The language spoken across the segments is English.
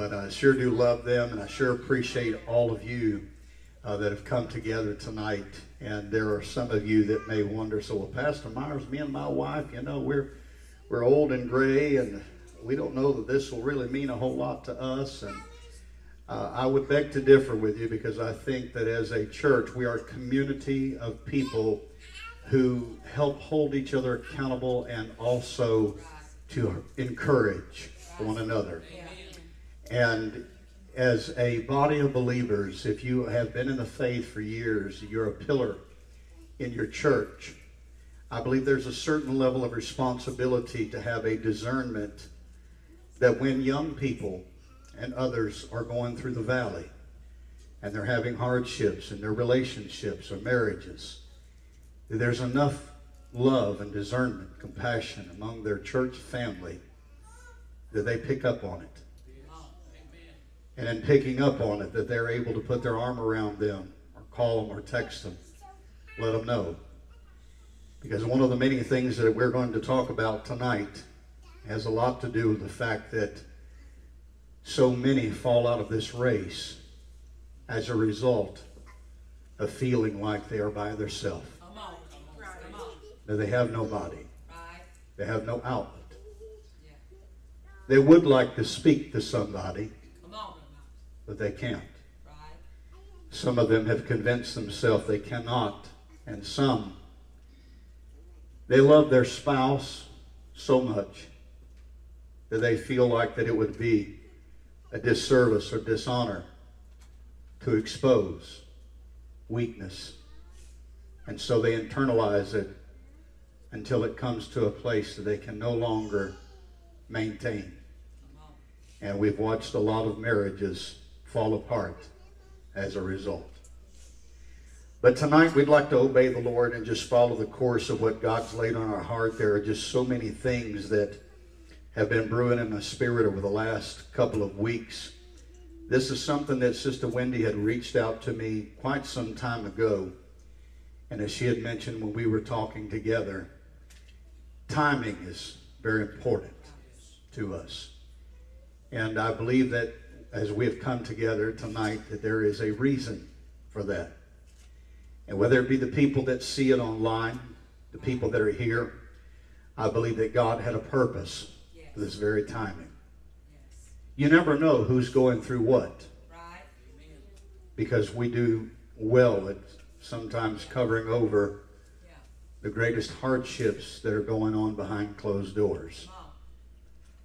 But I sure do love them, and I sure appreciate all of you that have come together tonight. And there are some of you that may wonder, so, well, Pastor Myers, me and my wife, you know, we're old and gray, and we don't know that this will really mean a whole lot to us. And I would beg to differ with you, because I think that as a church, we are a community of people who help hold each other accountable and also to encourage one another. And as a body of believers, if you have been in the faith for years, you're a pillar in your church. I believe there's a certain level of responsibility to have a discernment that when young people and others are going through the valley and they're having hardships in their relationships or marriages, there's enough love and discernment, compassion among their church family that they pick up on it. And in picking up on it, that they're able to put their arm around them or call them or text them, let them know. Because one of the many things that we're going to talk about tonight has a lot to do with the fact that so many fall out of this race as a result of feeling like they are by themselves. That they have nobody. They have no outlet. They would like to speak to somebody, but they can't. Some of them have convinced themselves they cannot, and some, they love their spouse so much that they feel like that it would be a disservice or dishonor to expose weakness. And so they internalize it until it comes to a place that they can no longer maintain. And we've watched a lot of marriages fall apart as a result. But tonight we'd like to obey the Lord and just follow the course of what God's laid on our heart. There are just so many things that have been brewing in my spirit over the last couple of weeks. This is something that Sister Wendy had reached out to me quite some time ago. And as she had mentioned when we were talking together, timing is very important to us. And I believe that as we have come together tonight, that there is a reason for that. And whether it be the people that see it online, the people that are here, I believe that God had a purpose for this very timing. Yes. You never know who's going through what. Right. Because we do well at sometimes covering over the greatest hardships that are going on behind closed doors. Wow.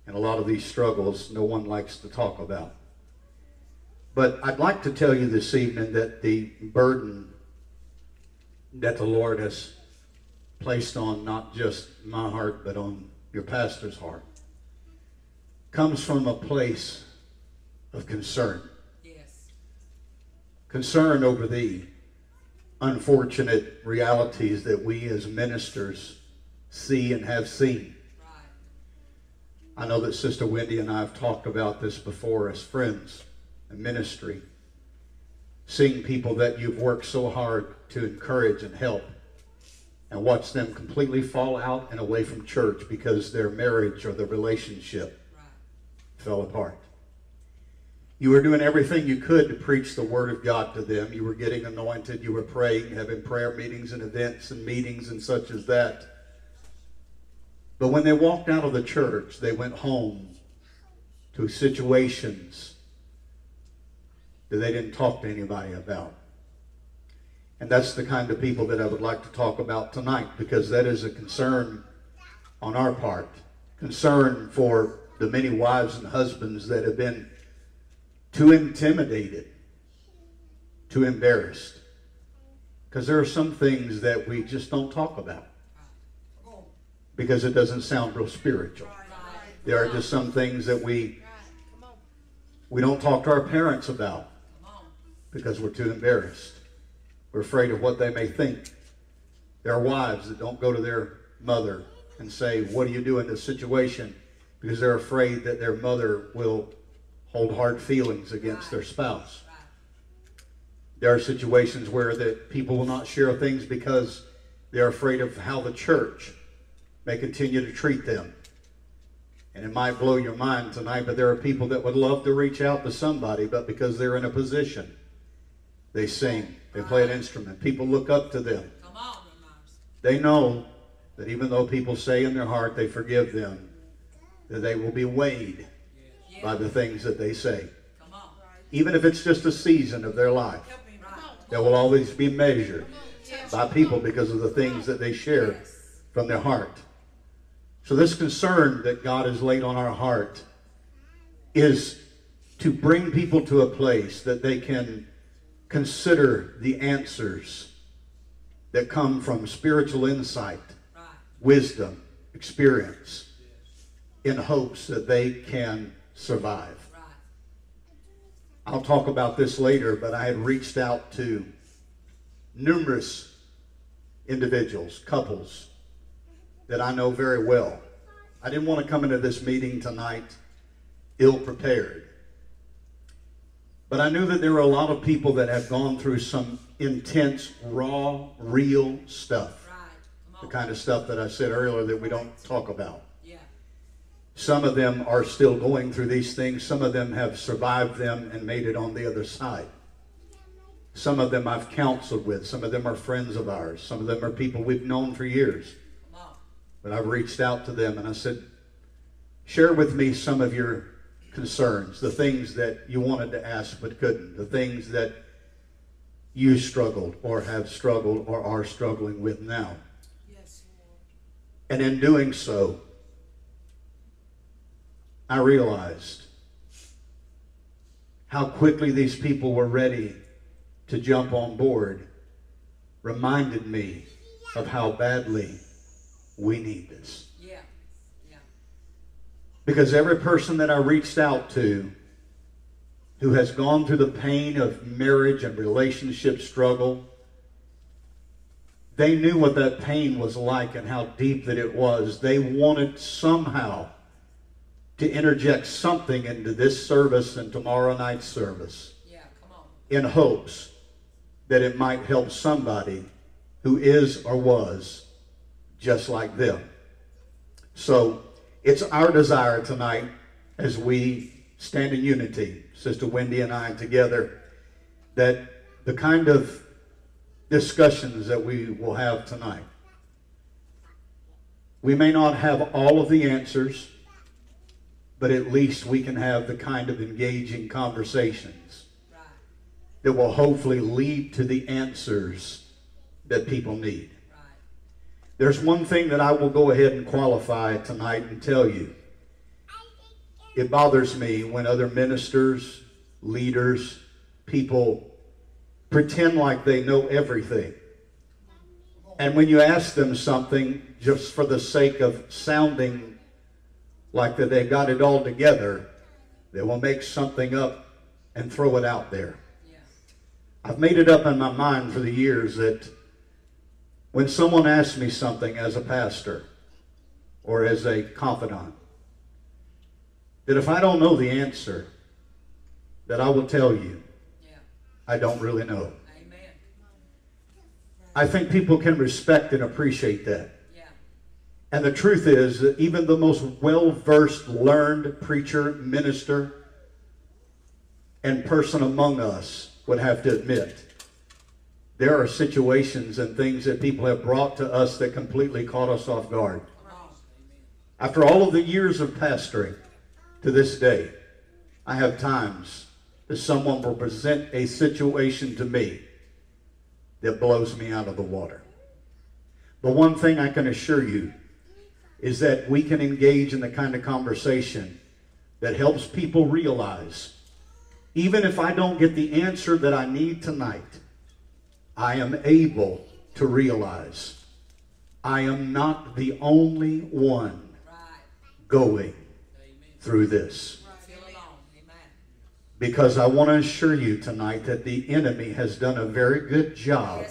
And a lot of these struggles no one likes to talk about. But I'd like to tell you this evening that the burden that the Lord has placed on not just my heart, but on your pastor's heart, comes from a place of concern. Yes. Concern over the unfortunate realities that we as ministers see and have seen. Right. I know that Sister Wendy and I have talked about this before as friends and ministry. Seeing people that you've worked so hard to encourage and help, and watch them completely fall out and away from church because their marriage or their relationship fell apart. You were doing everything you could to preach the Word of God to them. You were getting anointed. You were praying, having prayer meetings and events and meetings and such as that. But when they walked out of the church, they went home to situations that they didn't talk to anybody about. And that's the kind of people that I would like to talk about tonight, because that is a concern on our part. Concern for the many wives and husbands that have been too intimidated, too embarrassed. Because there are some things that we just don't talk about, because it doesn't sound real spiritual. There are just some things that we don't talk to our parents about because we're too embarrassed. We're afraid of what they may think. There are wives that don't go to their mother and say, what do you do in this situation? Because they're afraid that their mother will hold hard feelings against their spouse. There are situations where that people will not share things because they're afraid of how the church may continue to treat them. And it might blow your mind tonight, but there are people that would love to reach out to somebody, but because they're in a position, they sing, they play an instrument. People look up to them. They know that even though people say in their heart they forgive them, that they will be weighed by the things that they say. Even if it's just a season of their life, they will always be measured by people because of the things that they share from their heart. So this concern that God has laid on our heart is to bring people to a place that they can consider the answers that come from spiritual insight, wisdom, experience, in hopes that they can survive. I'll talk about this later, but I had reached out to numerous individuals, couples, that I know very well. I didn't want to come into this meeting tonight ill-prepared. But I knew that there were a lot of people that have gone through some intense, raw, real stuff. The kind of stuff that I said earlier that we don't talk about. Some of them are still going through these things. Some of them have survived them and made it on the other side. Some of them I've counseled with. Some of them are friends of ours. Some of them are people we've known for years. But I've reached out to them and I said, share with me some of your concerns, the things that you wanted to ask but couldn't, the things that you struggled or have struggled or are struggling with now. Yes, Lord. And in doing so, I realized how quickly these people were ready to jump on board, reminded me of how badly we need this. Because every person that I reached out to who has gone through the pain of marriage and relationship struggle, they knew what that pain was like and how deep that it was. They wanted somehow to interject something into this service and tomorrow night's service, in hopes that it might help somebody who is or was just like them. So it's our desire tonight, as we stand in unity, Sister Wendy and I together, that the kind of discussions that we will have tonight, we may not have all of the answers, but at least we can have the kind of engaging conversations that will hopefully lead to the answers that people need. There's one thing that I will go ahead and qualify tonight and tell you. It bothers me when other ministers, leaders, people pretend like they know everything. And when you ask them something just for the sake of sounding like that they've got it all together, they will make something up and throw it out there. I've made it up in my mind for the years that when someone asks me something as a pastor or as a confidant, that if I don't know the answer, that I will tell you, I don't really know. Amen. I think people can respect and appreciate that. And the truth is that even the most well-versed, learned preacher, minister, and person among us would have to admit there are situations and things that people have brought to us that completely caught us off guard. After all of the years of pastoring to this day, I have times that someone will present a situation to me that blows me out of the water. But one thing I can assure you is that we can engage in the kind of conversation that helps people realize, even if I don't get the answer that I need tonight, I am able to realize I am not the only one going through this. Because I want to assure you tonight that the enemy has done a very good job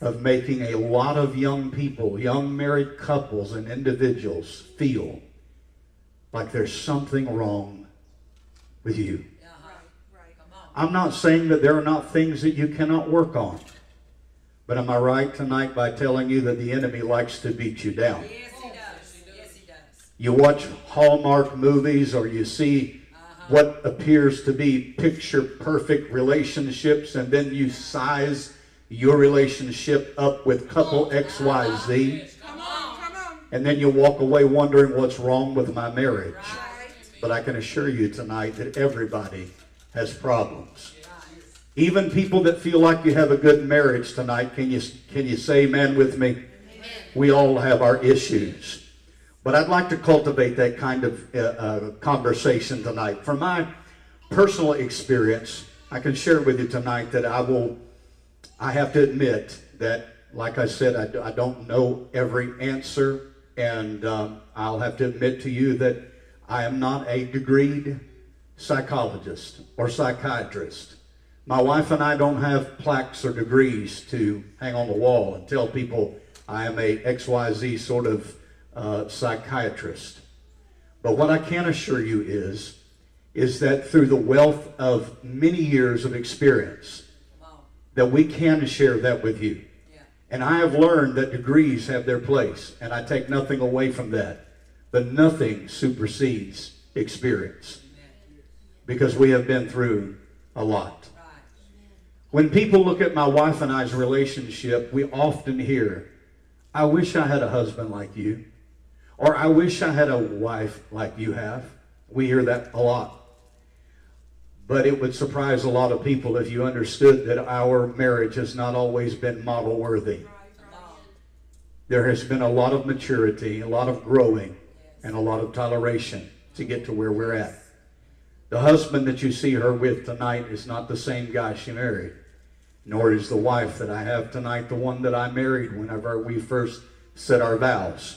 of making a lot of young people, young married couples and individuals feel like there's something wrong with you. I'm not saying that there are not things that you cannot work on, but am I right tonight by telling you that the enemy likes to beat you down? Yes, he does. You watch Hallmark movies, or you see what appears to be picture-perfect relationships, and then you size your relationship up with couple XYZ. And then you walk away wondering what's wrong with my marriage. But I can assure you tonight that everybody has problems. Even people that feel like you have a good marriage tonight, can you say amen with me? Amen. We all have our issues. But I'd like to cultivate that kind of conversation tonight. From my personal experience, I can share with you tonight that I have to admit that, like I said, I don't know every answer, and I'll have to admit to you that I am not a degreed psychologist or psychiatrist. My wife and I don't have plaques or degrees to hang on the wall and tell people I am a XYZ sort of psychiatrist. But what I can assure you is that through the wealth of many years of experience, that we can share that with you. And I have learned that degrees have their place, and I take nothing away from that. But nothing supersedes experience, because we have been through a lot. When people look at my wife and I's relationship, we often hear, I wish I had a husband like you, or I wish I had a wife like you have. We hear that a lot. But it would surprise a lot of people if you understood that our marriage has not always been model worthy. There has been a lot of maturity, a lot of growing, and a lot of toleration to get to where we're at. The husband that you see her with tonight is not the same guy she married, nor is the wife that I have tonight the one that I married whenever we first said our vows.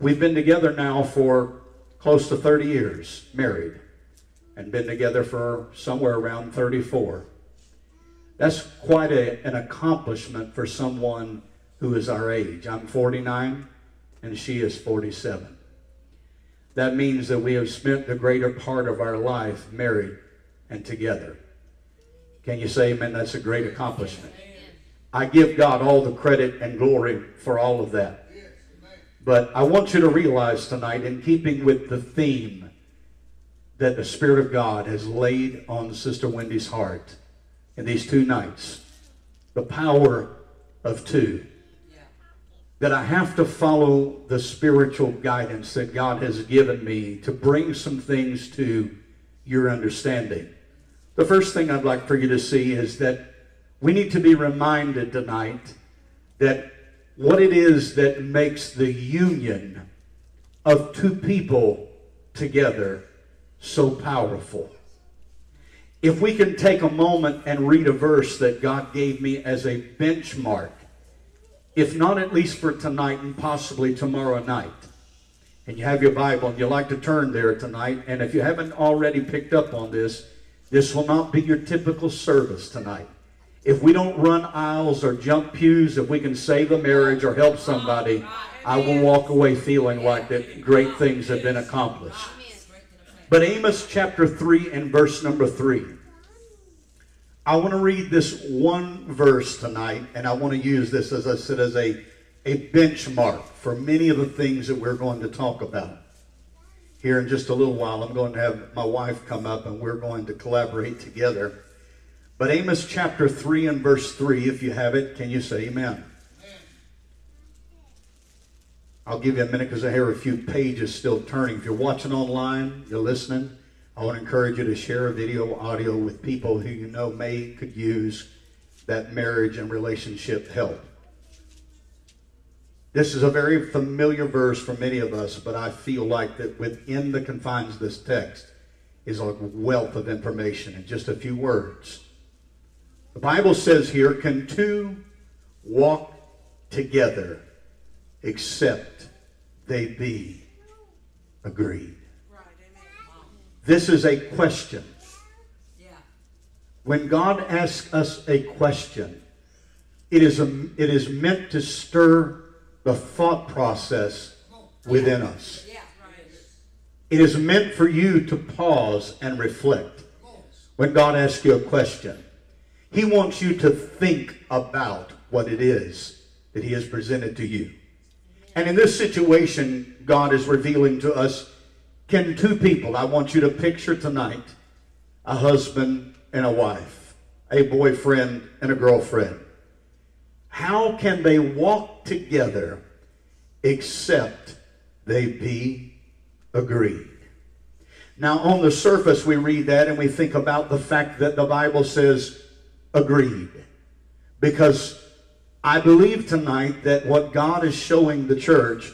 We've been together now for close to 30 years, married, and been together for somewhere around 34. That's quite an accomplishment for someone who is our age. I'm 49 and she is 47. That means that we have spent the greater part of our life married and together. Can you say amen? That's a great accomplishment. I give God all the credit and glory for all of that. But I want you to realize tonight, in keeping with the theme that the Spirit of God has laid on Sister Wendy's heart in these two nights, the power of two, that I have to follow the spiritual guidance that God has given me to bring some things to your understanding. The first thing I'd like for you to see is that we need to be reminded tonight that what it is that makes the union of two people together so powerful. If we can take a moment and read a verse that God gave me as a benchmark, if not at least for tonight and possibly tomorrow night. And you have your Bible and you like to turn there tonight. And if you haven't already picked up on this, this will not be your typical service tonight. If we don't run aisles or jump pews, if we can save a marriage or help somebody, I will walk away feeling like that great things have been accomplished. But Amos chapter 3 and verse number 3. I want to read this one verse tonight, and I want to use this, as I said, as a benchmark for many of the things that we're going to talk about. Here in just a little while, I'm going to have my wife come up, and we're going to collaborate together. But Amos chapter 3 and verse 3, if you have it, can you say amen? I'll give you a minute because I hear a few pages still turning. If you're watching online, you're listening, I want to encourage you to share a video, audio with people who you know could use that marriage and relationship help. This is a very familiar verse for many of us, but I feel like that within the confines of this text is a wealth of information in just a few words. The Bible says here, can two walk together except they be agreed? This is a question. When God asks us a question, it is meant to stir the thought process within us. It is meant for you to pause and reflect. When God asks you a question, He wants you to think about what it is that He has presented to you. And in this situation, God is revealing to us, can two people, I want you to picture tonight, a husband and a wife, a boyfriend and a girlfriend. How can they walk together except they be agreed? Now, on the surface, we read that and we think about the fact that the Bible says agreed. Because I believe tonight that what God is showing the church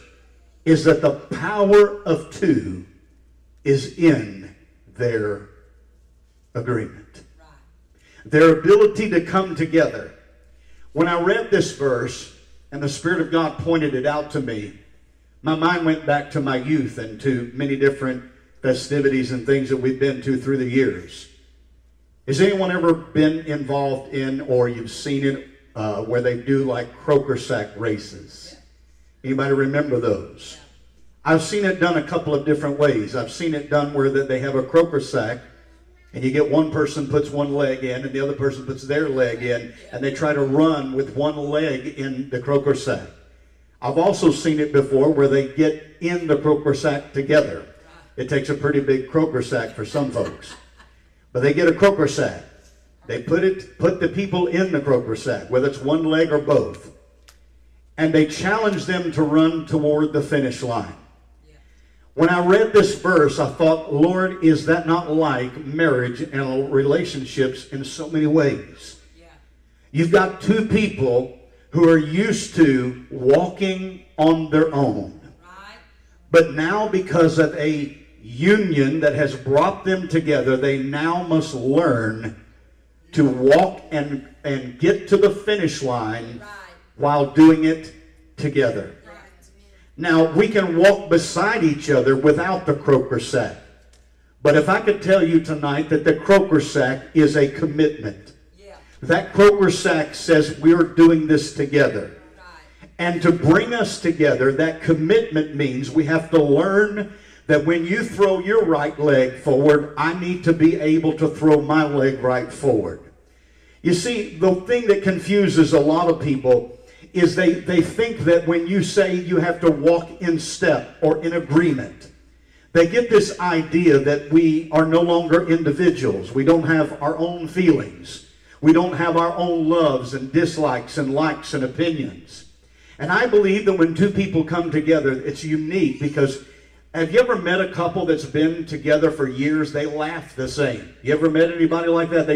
is that the power of two is in their agreement. Their ability to come together. When I read this verse, and the Spirit of God pointed it out to me, my mind went back to my youth and to many different festivities and things that we've been to through the years. Has anyone ever been involved in, or you've seen it, where they do like croaker sack races? Anybody remember those? I've seen it done a couple of different ways. I've seen it done where that they have a croaker sack, and you get one person puts one leg in, and the other person puts their leg in, and they try to run with one leg in the croaker sack. I've also seen it before where they get in the croaker sack together. It takes a pretty big croaker sack for some folks. But they get a croaker sack. They put the people in the croaker sack, whether it's one leg or both. And they challenge them to run toward the finish line. When I read this verse, I thought, Lord, is that not like marriage and relationships in so many ways? Yeah. You've got two people who are used to walking on their own. Right. But now because of a union that has brought them together, they now must learn to walk and get to the finish line while doing it together. Now, we can walk beside each other without the croaker sack. But if I could tell you tonight that the croaker sack is a commitment. Yeah. That croaker sack says we're doing this together. Right. And to bring us together, that commitment means we have to learn that when you throw your right leg forward, I need to be able to throw my leg right forward. You see, the thing that confuses a lot of people is they think that when you say you have to walk in step or in agreement, they get this idea that we are no longer individuals. We don't have our own feelings. We don't have our own loves and dislikes and likes and opinions. And I believe that when two people come together, it's unique because have you ever met a couple that's been together for years? They laugh the same. You ever met anybody like that?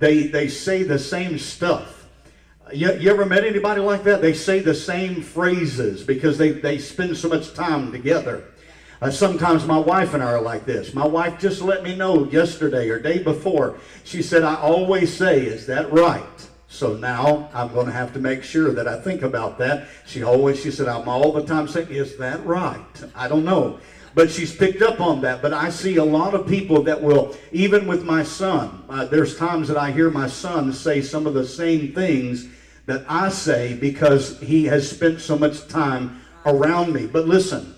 They say the same stuff. You ever met anybody like that? They say the same phrases because they spend so much time together. Sometimes my wife and I are like this. My wife just let me know yesterday or day before. She said, I always say, is that right? So now I'm going to have to make sure that I think about that. She said, I'm all the time saying, is that right? I don't know. But she's picked up on that. But I see a lot of people that will, even with my son, there's times that I hear my son say some of the same things that I say because he has spent so much time around me. But listen,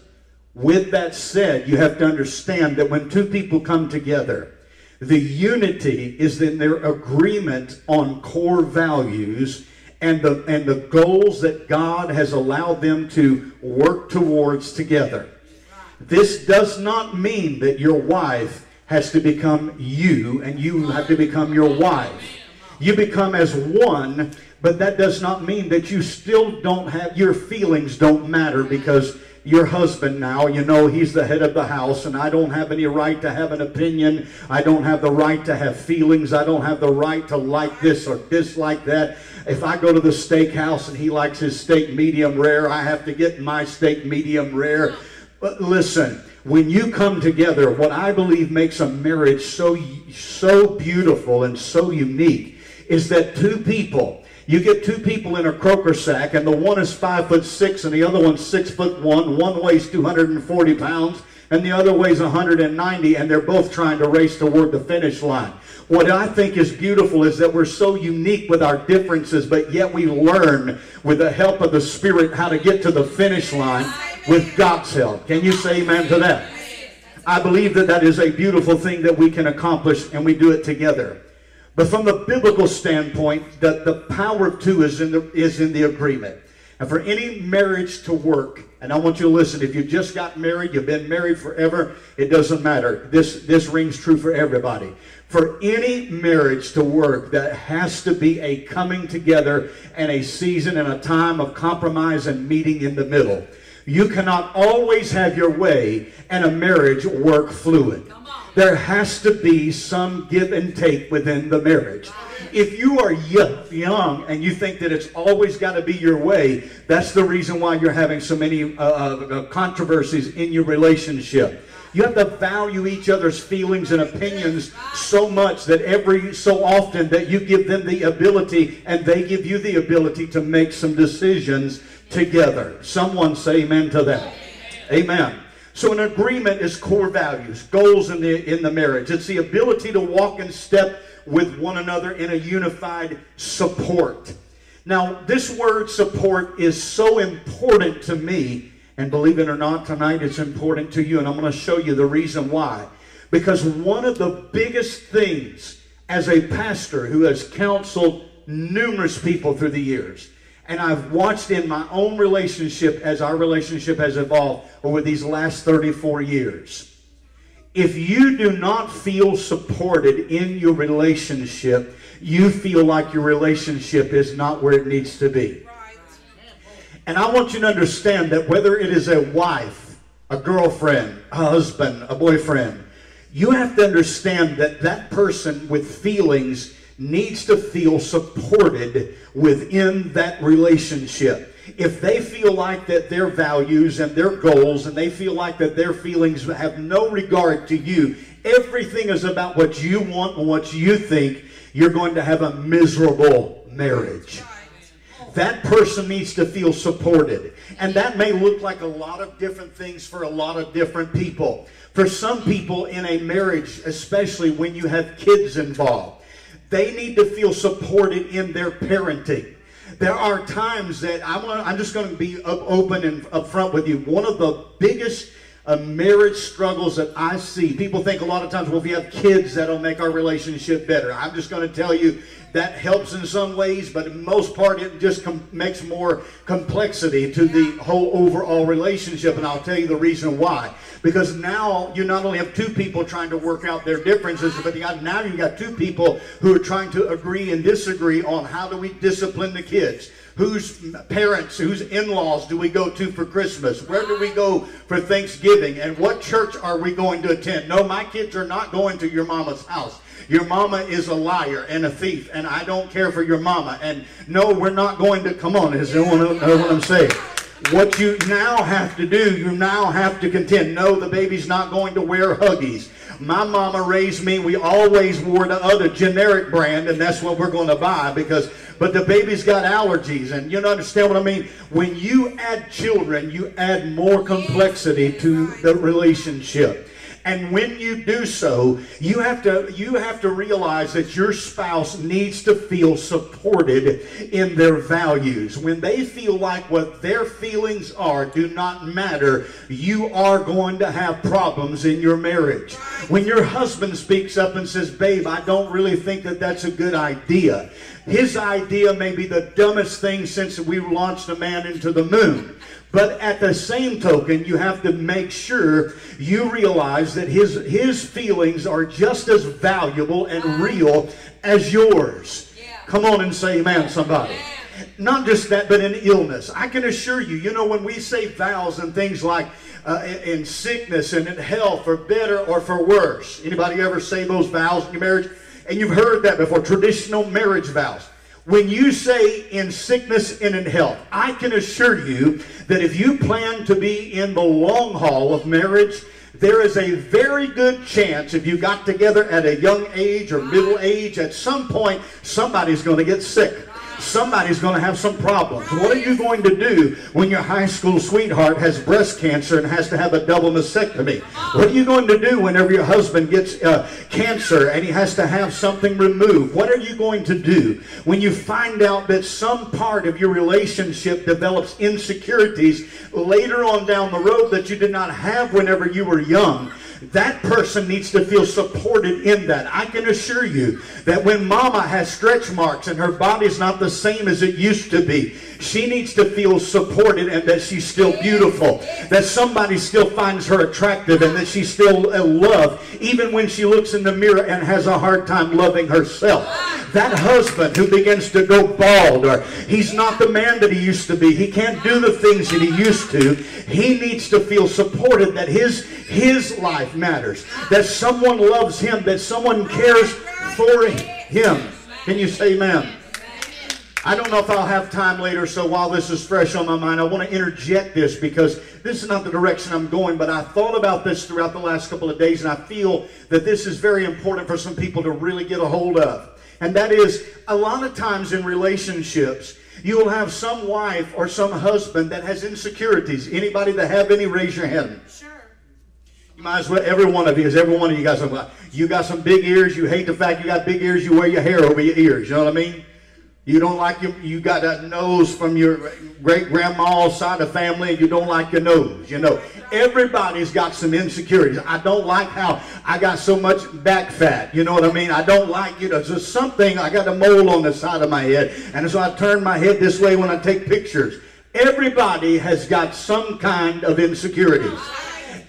with that said, you have to understand that when two people come together, the unity is in their agreement on core values and the goals that God has allowed them to work towards together. This does not mean that your wife has to become you and you have to become your wife. You become as one, but that does not mean that you still don't have, your feelings don't matter because your husband now, you know, he's the head of the house and I don't have any right to have an opinion. I don't have the right to have feelings. I don't have the right to like this or dislike that. If I go to the steakhouse and he likes his steak medium rare, I have to get my steak medium rare. But listen, when you come together, what I believe makes a marriage so beautiful and so unique is that two people, you get two people in a croaker sack and the one is 5'6" and the other one's 6'1", one weighs 240 pounds and the other weighs 190 and they're both trying to race toward the finish line. What I think is beautiful is that we're so unique with our differences, but yet we learn with the help of the Spirit how to get to the finish line with God's help. Can you say amen to that? I believe that that is a beautiful thing that we can accomplish and we do it together. But from the biblical standpoint, the power of two is in the agreement. And for any marriage to work, and I want you to listen, if you just got married, you've been married forever, it doesn't matter. This rings true for everybody. For any marriage to work, that has to be a coming together and a season and a time of compromise and meeting in the middle. You cannot always have your way and a marriage work fluid. There has to be some give and take within the marriage. If you are young and you think that it's always got to be your way, that's the reason why you're having so many controversies in your relationship. You have to value each other's feelings and opinions so much that every so often that you give them the ability and they give you the ability to make some decisions together. Someone say amen to that. Amen. So an agreement is core values, goals in the marriage. It's the ability to walk in step with one another in a unified support. Now, this word support is so important to me. And believe it or not, tonight it's important to you. And I'm going to show you the reason why. Because one of the biggest things as a pastor who has counseled numerous people through the years, and I've watched in my own relationship as our relationship has evolved over these last 34 years. If you do not feel supported in your relationship, you feel like your relationship is not where it needs to be. And I want you to understand that whether it is a wife, a girlfriend, a husband, a boyfriend, you have to understand that that person with feelings needs to feel supported within that relationship. If they feel like that their values and their goals and they feel like that their feelings have no regard to you, everything is about what you want and what you think, you're going to have a miserable marriage. That person needs to feel supported. And that may look like a lot of different things for a lot of different people. For some people in a marriage, especially when you have kids involved, they need to feel supported in their parenting. There are times that I'm just going to be open and upfront with you. One of the biggest marriage struggles that I see, people think a lot of times, well, if you have kids, that'll make our relationship better. I'm just going to tell you that helps in some ways, but in most part, it just makes more complexity to the whole overall relationship, and I'll tell you the reason why. Because now you not only have two people trying to work out their differences, but now you've got two people who are trying to agree and disagree on how do we discipline the kids. Whose parents, whose in-laws do we go to for Christmas? Where do we go for Thanksgiving? And what church are we going to attend? No, my kids are not going to your mama's house. Your mama is a liar and a thief, and I don't care for your mama. And no, we're not going to, come on, is anyone know what I'm saying? What you now have to do, you now have to contend. No, the baby's not going to wear Huggies. My mama raised me, we always wore the other generic brand, and that's what we're going to buy because, but the baby's got allergies, and you understand what I mean? When you add children, you add more complexity to the relationship. And when you do so, you have to realize that your spouse needs to feel supported in their values. When they feel like what their feelings are do not matter, you are going to have problems in your marriage. When your husband speaks up and says, babe, I don't really think that that's a good idea. His idea may be the dumbest thing since we launched a man into the moon. But at the same token, you have to make sure you realize that his feelings are just as valuable and real as yours. Yeah. Come on and say amen, somebody. Yeah. Not just that, but in illness. I can assure you, when we say vows and things like in sickness and in health, for better or for worse. Anybody ever say those vows in your marriage? And you've heard that before, traditional marriage vows. When you say in sickness and in health, I can assure you that if you plan to be in the long haul of marriage, there is a very good chance if you got together at a young age or middle age, at some point, somebody's going to get sick. Somebody's going to have some problems. What are you going to do when your high school sweetheart has breast cancer and has to have a double mastectomy? What are you going to do whenever your husband gets cancer and he has to have something removed? What are you going to do when you find out that some part of your relationship develops insecurities later on down the road that you did not have whenever you were young? that person needs to feel supported in that. I can assure you that when mama has stretch marks and her body's not the same as it used to be, she needs to feel supported and that she's still beautiful, that somebody still finds her attractive, and that she's still loved even when she looks in the mirror and has a hard time loving herself. That husband who begins to go bald, or he's not the man that he used to be, he can't do the things that he used to, he needs to feel supported that his life matters, that someone loves him, that someone cares for him. Can you say amen? I don't know if I'll have time later, so while this is fresh on my mind, I want to interject this because this is not the direction I'm going, but I thought about this throughout the last couple of days, and I feel that this is very important for some people to really get a hold of. And that is, a lot of times in relationships, you'll have some wife or some husband that has insecurities. Anybody that have any, raise your hand. Sure. You might as well, every one of you, because every one of you got some, big ears, you hate the fact you got big ears, you wear your hair over your ears, you know what I mean? You don't like your, you got that nose from your great-grandma's side of family, and you don't like your nose, you know. Everybody's got some insecurities. I don't like how I got so much back fat, you know what I mean? I don't like, you know, just something, I got a mole on the side of my head, and so I turn my head this way when I take pictures. Everybody has got some kind of insecurities.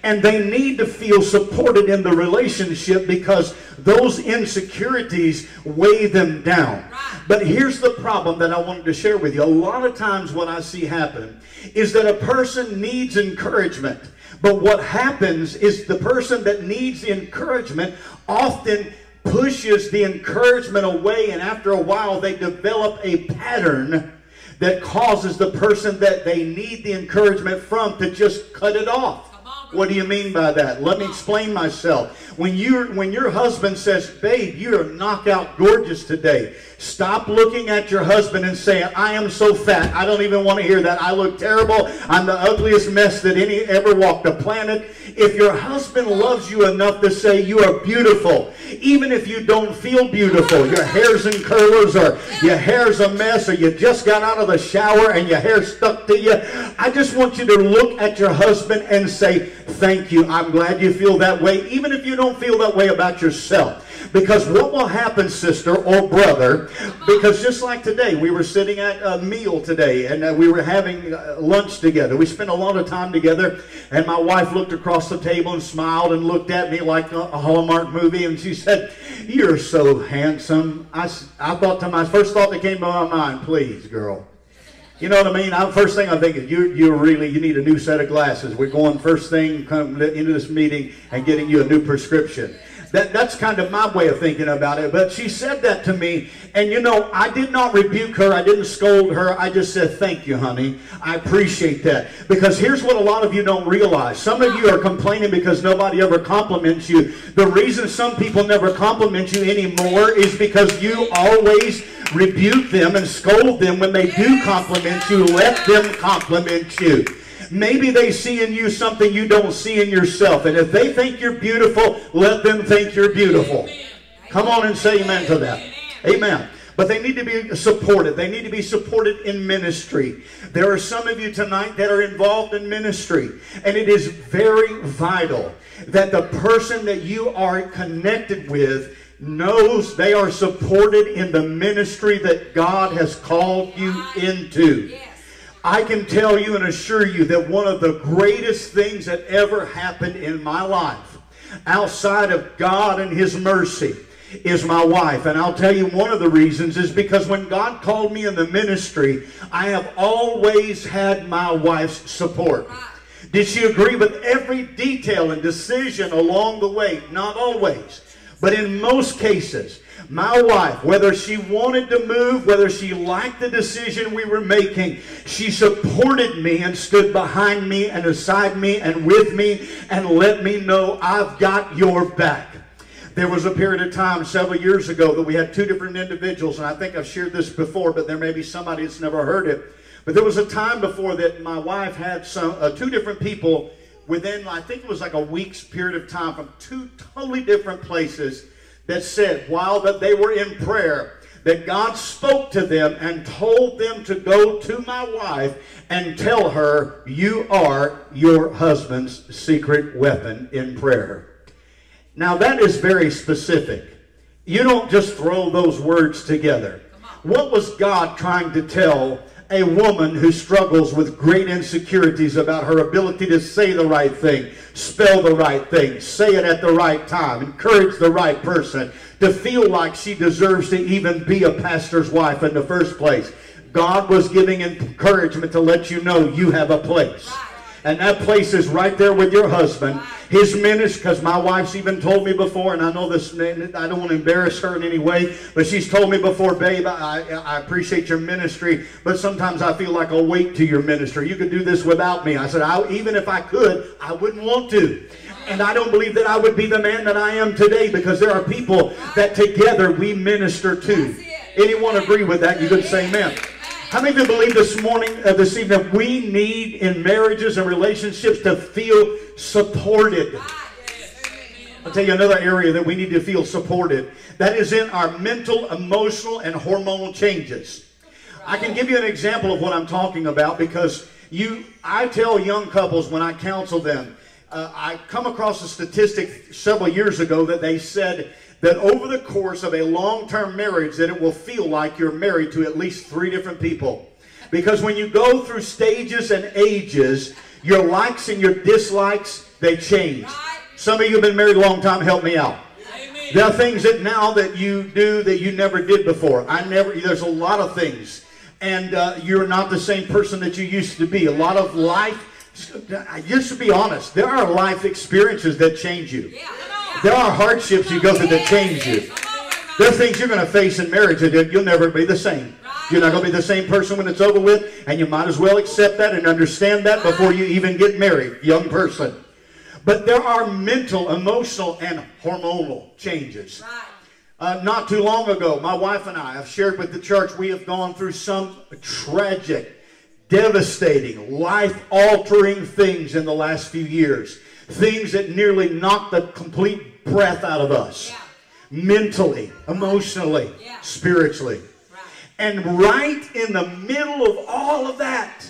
And they need to feel supported in the relationship because those insecurities weigh them down. But here's the problem that I wanted to share with you. A lot of times what I see happen is that a person needs encouragement. But what happens is the person that needs the encouragement often pushes the encouragement away. And after a while, they develop a pattern that causes the person that they need the encouragement from to just cut it off. What do you mean by that? Let me explain myself. When your husband says, babe, you're knockout gorgeous today, stop looking at your husband and saying, I am so fat, I don't even want to hear that. I look terrible. I'm the ugliest mess that any ever walked the planet. If your husband loves you enough to say you are beautiful, even if you don't feel beautiful, your hair's in curlers, or your hair's a mess, or you just got out of the shower and your hair's stuck to you, I just want you to look at your husband and say, thank you, I'm glad you feel that way, even if you don't feel that way about yourself. Because what will happen, sister or brother, because just like today, we were sitting at a meal today, and we were having lunch together. We spent a lot of time together, and my wife looked across the table and smiled and looked at me like a Hallmark movie, and she said, you're so handsome. I thought to my first thought that came to my mind, please, girl. You know what I mean? First thing I think is, you need a new set of glasses. We're going first thing, come into this meeting and getting you a new prescription. That's kind of my way of thinking about it. But she said that to me, and you know, I did not rebuke her. I didn't scold her. I just said, thank you, honey. I appreciate that. Because here's what a lot of you don't realize. Some of you are complaining because nobody ever compliments you. The reason some people never compliment you anymore is because you always rebuke them and scold them when they do compliment you. Let them compliment you. Maybe they see in you something you don't see in yourself. And if they think you're beautiful, let them think you're beautiful. Come on and say amen to that. Amen. But they need to be supported. They need to be supported in ministry. There are some of you tonight that are involved in ministry. And it is very vital that the person that you are connected with knows they are supported in the ministry that God has called you into. I can tell you and assure you that one of the greatest things that ever happened in my life, outside of God and His mercy, is my wife. And I'll tell you one of the reasons is because when God called me in the ministry, I have always had my wife's support. Did she agree with every detail and decision along the way? Not always. But in most cases, my wife, whether she wanted to move, whether she liked the decision we were making, she supported me and stood behind me and beside me and with me and let me know, I've got your back. There was a period of time several years ago that we had two different individuals, and I think I've shared this before, but there may be somebody that's never heard it. But there was a time before that my wife had two different people within, I think it was like a week's period of time, from two totally different places, that said while that they were in prayer, that God spoke to them and told them to go to my wife and tell her, you are your husband's secret weapon in prayer. Now that is very specific. You don't just throw those words together. What was God trying to tell a woman who struggles with great insecurities about her ability to say the right thing, spell the right thing, say it at the right time, encourage the right person, to feel like she deserves to even be a pastor's wife in the first place? God was giving encouragement to let you know you have a place. And that place is right there with your husband. His ministry, because my wife's even told me before, and I know this, I don't want to embarrass her in any way, but she's told me before, babe, I appreciate your ministry, but sometimes I feel like I'll wait to your ministry. You could do this without me. I said, even if I could, I wouldn't want to. And I don't believe that I would be the man that I am today, because there are people that together we minister to. Anyone agree with that? You could say amen. How many of you believe this morning, this evening, we need in marriages and relationships to feel supported? I'll tell you another area that we need to feel supported. That is in our mental, emotional, and hormonal changes. I can give you an example of what I'm talking about, because I tell young couples when I counsel them, I come across a statistic several years ago that they said that over the course of a long-term marriage that it will feel like you're married to at least 3 different people. Because when you go through stages and ages, your likes and your dislikes, they change. Some of you have been married a long time, help me out. There are things that now that you do that you never did before. There's a lot of things. And you're not the same person that you used to be. A lot of life, just to be honest, there are life experiences that change you. There are hardships you go through that change you. There are things you're going to face in marriage that you'll never be the same. You're not going to be the same person when it's over with, and you might as well accept that and understand that before you even get married, young person. But there are mental, emotional, and hormonal changes. Not too long ago, my wife and I have shared with the church, we have gone through some tragic, devastating, life-altering things in the last few years. Things that nearly knock the complete breath out of us. Yeah. Mentally, emotionally, yeah. Spiritually. Right. And right in the middle of all of that,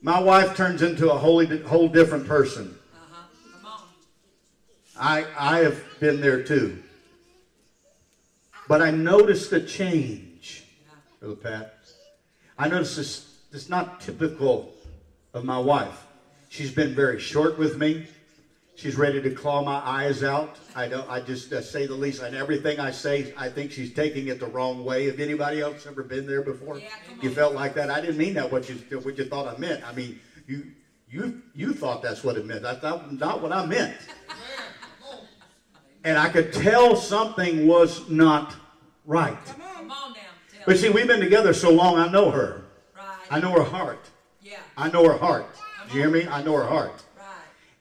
my wife turns into a whole different person. Uh-huh. Come on. I have been there too. But I noticed a change. Yeah. Pat. I noticed it's not typical of my wife. She's been very short with me. She's ready to claw my eyes out. I say the least. And everything I say, I think she's taking it the wrong way. Have anybody else ever been there before? Yeah, you felt like that? I didn't mean that. What you thought I meant? I mean, you thought that's what it meant. I thought not what I meant. And I could tell something was not right. Come on now, but see, we've been together so long. I know her. Right. I know her heart. Yeah. I know her heart. Do you hear me? I know her heart. Right.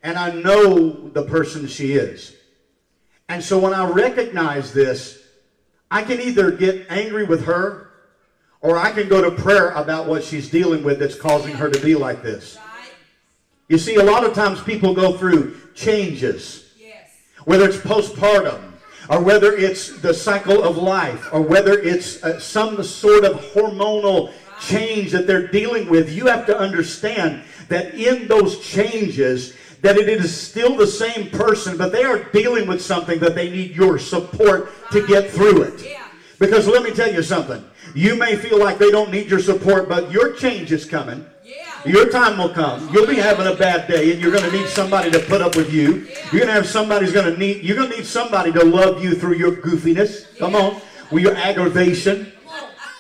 And I know the person she is. And so when I recognize this, I can either get angry with her, or I can go to prayer about what she's dealing with that's causing her to be like this. Right. You see, a lot of times people go through changes. Yes. Whether it's postpartum, or whether it's the cycle of life, or whether it's some sort of hormonal change that they're dealing with, you have to understand that in those changes, that it is still the same person, but they are dealing with something that they need your support to get through it. Yeah. Because let me tell you something. You may feel like they don't need your support, but your change is coming. Yeah. Your time will come. You'll be having a bad day, and you're going to need somebody to put up with you. Yeah. You're going to have somebody's going to need. You're going to need somebody to love you through your goofiness. Yeah. Come on, with your aggravation.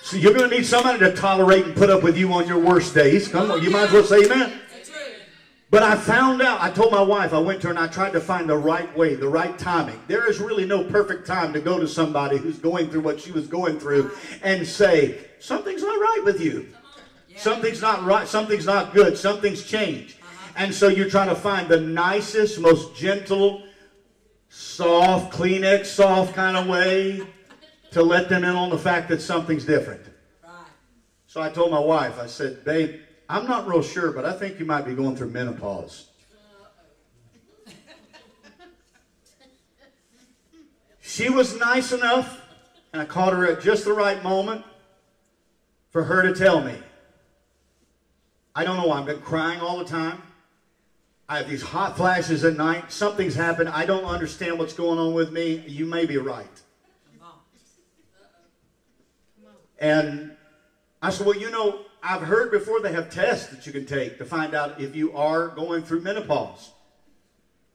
So you're going to need somebody to tolerate and put up with you on your worst days. Come on, you might as well say amen. But I found out, I told my wife, I went to her and I tried to find the right way, the right timing. There is really no perfect time to go to somebody who's going through what she was going through and say, something's not right with you. Something's not right, something's not good, something's changed. And so you're trying to find the nicest, most gentle, soft, Kleenex, soft kind of way to let them in on the fact that something's different. Right. So I told my wife, I said, babe, I'm not real sure, but I think you might be going through menopause. She was nice enough, and I caught her at just the right moment for her to tell me. I don't know why I've been crying all the time. I have these hot flashes at night. Something's happened. I don't understand what's going on with me. You may be right. And I said, well, you know, I've heard before they have tests that you can take to find out if you are going through menopause.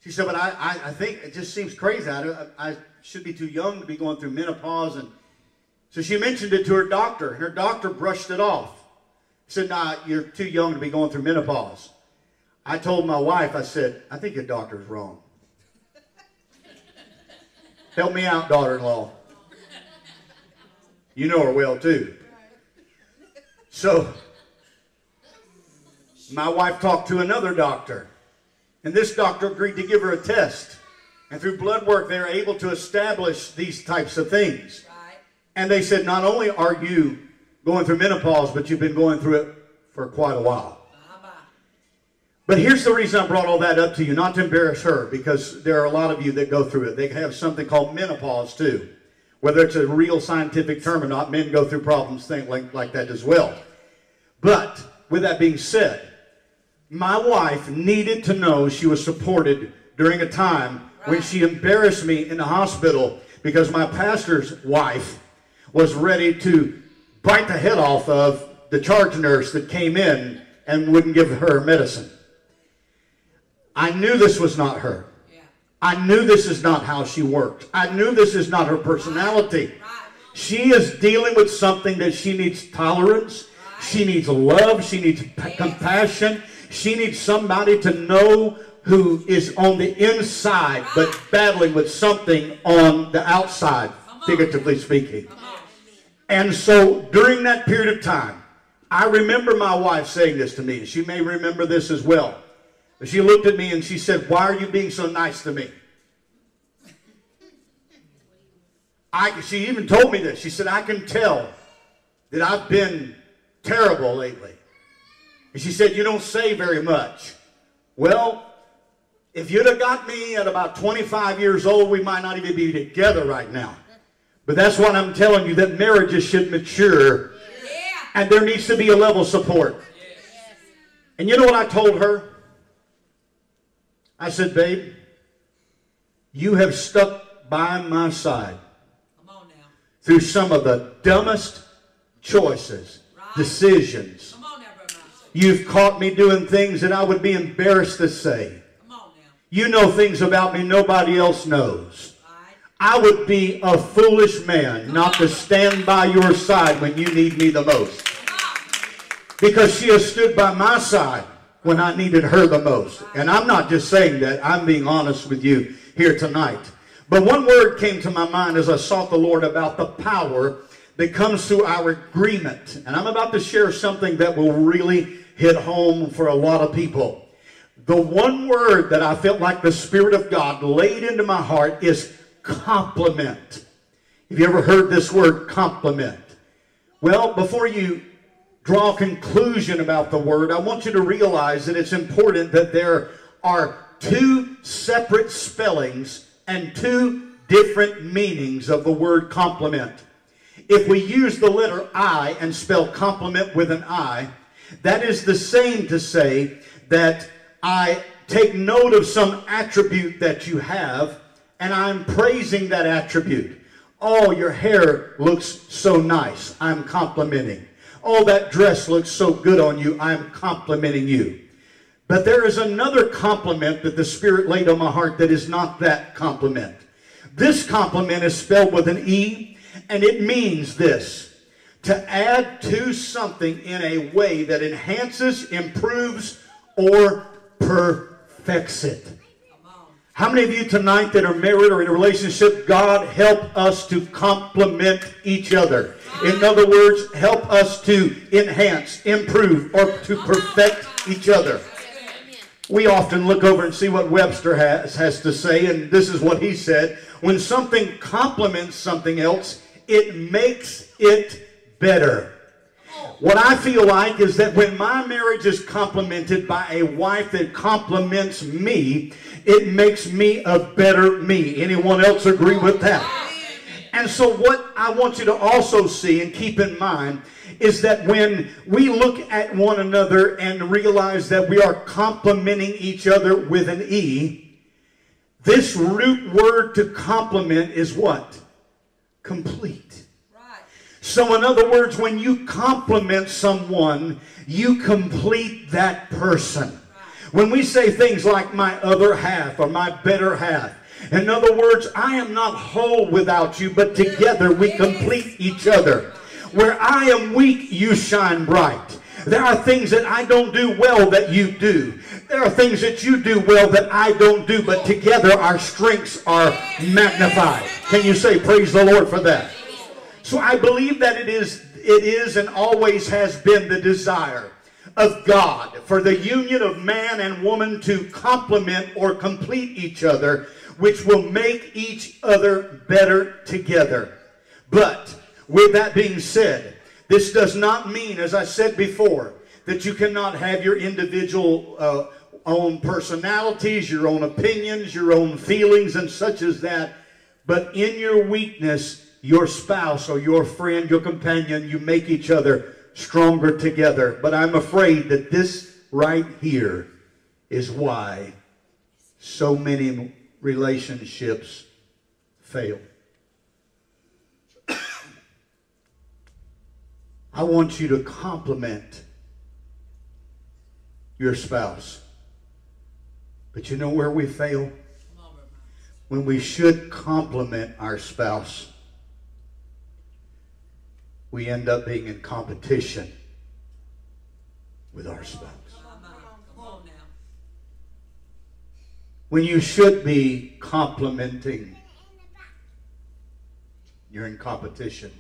She said, but I think it just seems crazy. I should be too young to be going through menopause. And so she mentioned it to her doctor, and her doctor brushed it off. She said, nah, you're too young to be going through menopause. I told my wife, I said, I think your doctor's wrong. Help me out, daughter-in-law. You know her well, too. So my wife talked to another doctor, and this doctor agreed to give her a test. And through blood work, they're able to establish these types of things. Right. And they said, not only are you going through menopause, but you've been going through it for quite a while. But here's the reason I brought all that up to you, not to embarrass her, because there are a lot of you that go through it. They have something called menopause, too. Whether it's a real scientific term or not, men go through problems, things like that as well. But with that being said, my wife needed to know she was supported during a time when she embarrassed me in the hospital because my pastor's wife was ready to bite the head off of the charge nurse that came in and wouldn't give her medicine. I knew this was not her. I knew this is not how she works. I knew this is not her personality. She is dealing with something that she needs tolerance. She needs love. She needs compassion. She needs somebody to know who is on the inside but battling with something on the outside, figuratively speaking. And so during that period of time, I remember my wife saying this to me, and she may remember this as well. She looked at me and she said, why are you being so nice to me? She even told me this. She said, I can tell that I've been terrible lately. And she said, you don't say very much. Well, if you'd have got me at about 25 years old, we might not even be together right now. But that's what I'm telling you, that marriages should mature. Yeah. And there needs to be a level of support. Yes. And you know what I told her? I said, babe, you have stuck by my side through some of the dumbest choices, decisions. You've caught me doing things that I would be embarrassed to say. You know things about me nobody else knows. I would be a foolish man not to stand by your side when you need me the most. Because she has stood by my side when I needed her the most. And I'm not just saying that. I'm being honest with you here tonight. But one word came to my mind as I sought the Lord about the power that comes through our agreement. And I'm about to share something that will really hit home for a lot of people. The one word that I felt like the Spirit of God laid into my heart is compliment. Have you ever heard this word, compliment? Well, before you draw a conclusion about the word, I want you to realize that it's important that there are two separate spellings and two different meanings of the word compliment. If we use the letter I and spell compliment with an I, that is the same to say that I take note of some attribute that you have and I'm praising that attribute. Oh, your hair looks so nice. I'm complimenting. Oh, that dress looks so good on you. I'm complimenting you. But there is another compliment that the Spirit laid on my heart that is not that compliment. This compliment is spelled with an E, and it means this: to add to something in a way that enhances, improves, or perfects it. How many of you tonight that are married or in a relationship, God help us to complement each other. In other words, help us to enhance, improve, or to perfect each other. We often look over and see what Webster has to say, and this is what he said. When something complements something else, it makes it better. What I feel like is that when my marriage is complemented by a wife that complements me, it makes me a better me. Anyone else agree with that? And so what I want you to also see and keep in mind is that when we look at one another and realize that we are complementing each other with an E, this root word to complement is what? Complete. Right. So in other words, when you complement someone, you complete that person. Right. When we say things like my other half or my better half, in other words, I am not whole without you, but together we complete each other. Where I am weak, you shine bright. There are things that I don't do well that you do. There are things that you do well that I don't do, but together our strengths are magnified. Can you say praise the Lord for that? So I believe that it is and always has been the desire of God for the union of man and woman to complement or complete each other, which will make each other better together. But with that being said, this does not mean, as I said before, that you cannot have your individual own personalities, your own opinions, your own feelings, and such as that. But in your weakness, your spouse or your friend, your companion, you make each other stronger together. But I'm afraid that this right here is why so many relationships fail. I want you to compliment your spouse. But you know where we fail? When we should compliment our spouse, we end up being in competition with our spouse. When you should be complimenting, you're in competition.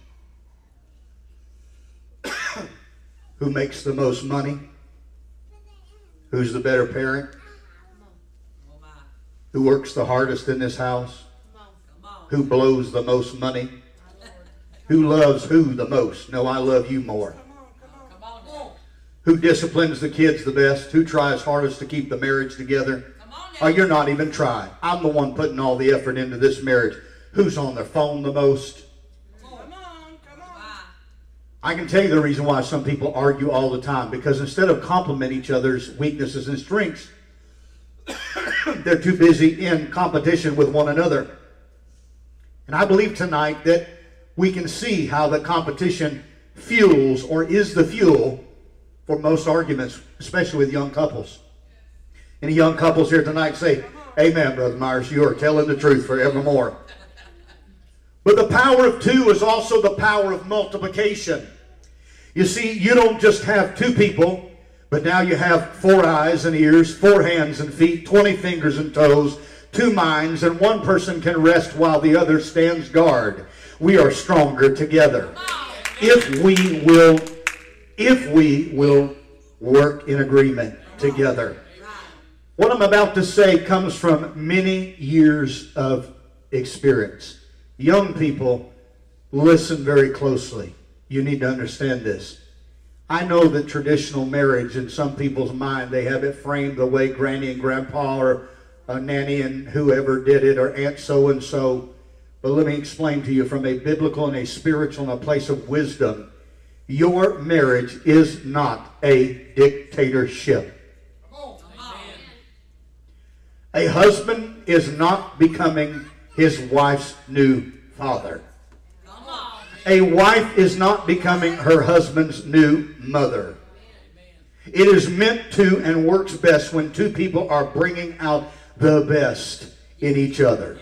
Who makes the most money? Who's the better parent? Who works the hardest in this house? Who blows the most money? Who loves who the most? No, I love you more. Who disciplines the kids the best? Who tries hardest to keep the marriage together? Oh, you're not even trying. I'm the one putting all the effort into this marriage. Who's on their phone the most? I can tell you the reason why some people argue all the time, because instead of complimenting each other's weaknesses and strengths, they're too busy in competition with one another. And I believe tonight that we can see how the competition fuels or is the fuel for most arguments, especially with young couples. Any young couples here tonight say, amen, Brother Myers, you are telling the truth forevermore. But the power of two is also the power of multiplication. You see, you don't just have two people, but now you have 4 eyes and ears, 4 hands and feet, 20 fingers and toes, 2 minds, and one person can rest while the other stands guard. We are stronger together if we will work in agreement together. What I'm about to say comes from many years of experience. Young people, listen very closely. You need to understand this. I know that traditional marriage, in some people's mind, they have it framed the way granny and grandpa or nanny and whoever did it, or aunt so-and-so. But let me explain to you from a biblical and a spiritual and a place of wisdom, your marriage is not a dictatorship. A husband is not becoming his wife's new father. A wife is not becoming her husband's new mother. It is meant to and works best when two people are bringing out the best in each other.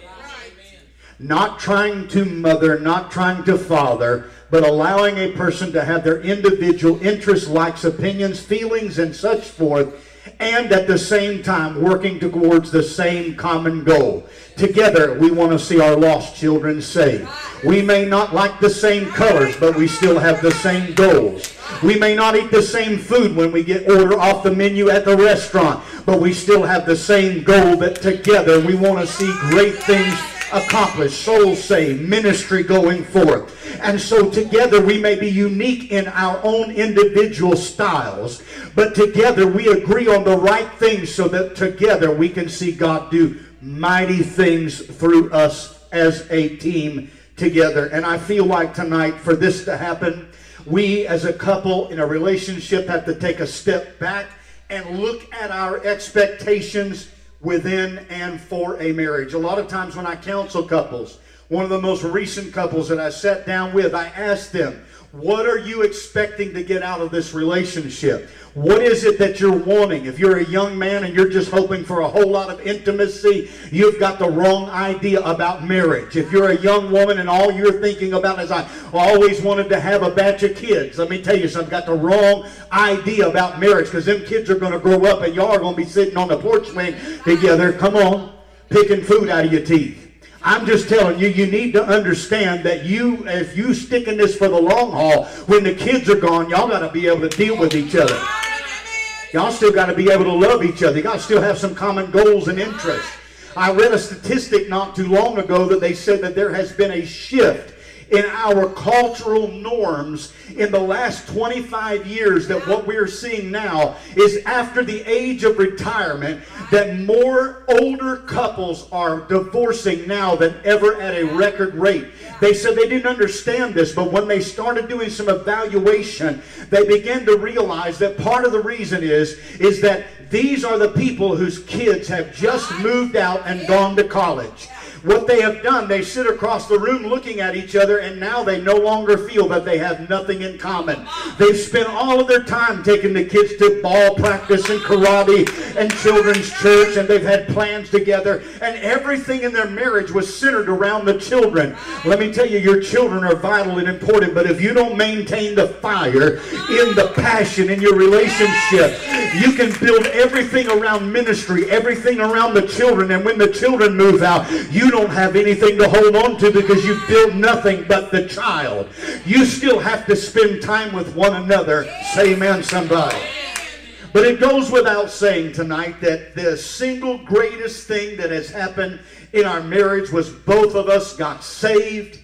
Not trying to mother, not trying to father, but allowing a person to have their individual interests, likes, opinions, feelings, and such forth, and at the same time working towards the same common goal. Together we want to see our lost children saved. We may not like the same colors, but we still have the same goals. We may not eat the same food when we get order off the menu at the restaurant, but we still have the same goal, that together we want to see great things accomplished, soul saved, ministry going forth. And so together we may be unique in our own individual styles, but together we agree on the right things so that together we can see God do mighty things through us as a team together. And I feel like tonight, for this to happen, We as a couple in a relationship have to take a step back and look at our expectations within and for a marriage. A lot of times when I counsel couples, one of the most recent couples that I sat down with, I asked them, what are you expecting to get out of this relationship? What is it that you're wanting? If you're a young man and you're just hoping for a whole lot of intimacy, you've got the wrong idea about marriage. If you're a young woman and all you're thinking about is, I always wanted to have a batch of kids, let me tell you something, I've got the wrong idea about marriage, because them kids are going to grow up and y'all are going to be sitting on the porch swing together, come on, picking food out of your teeth. I'm just telling you, you need to understand that you, if you stick in this for the long haul, when the kids are gone, y'all got to be able to deal with each other. Y'all still got to be able to love each other. You got to still have some common goals and interests. I read a statistic not too long ago that they said that there has been a shift in our cultural norms in the last 25 years, that what we're seeing now is after the age of retirement, that more older couples are divorcing now than ever at a record rate. They said they didn't understand this, but when they started doing some evaluation, they began to realize that part of the reason is that these are the people whose kids have just moved out and gone to college. What they have done, they sit across the room looking at each other, and now they no longer feel that they have nothing in common. They've spent all of their time taking the kids to ball practice and karate and children's church, and they've had plans together, and everything in their marriage was centered around the children. Let me tell you, your children are vital and important, but if you don't maintain the fire in the passion in your relationship, you can build everything around ministry, everything around the children, and when the children move out, you don't have anything to hold on to, because you build nothing but the child. You still have to spend time with one another. Say amen, somebody. But it goes without saying tonight that the single greatest thing that has happened in our marriage was both of us got saved.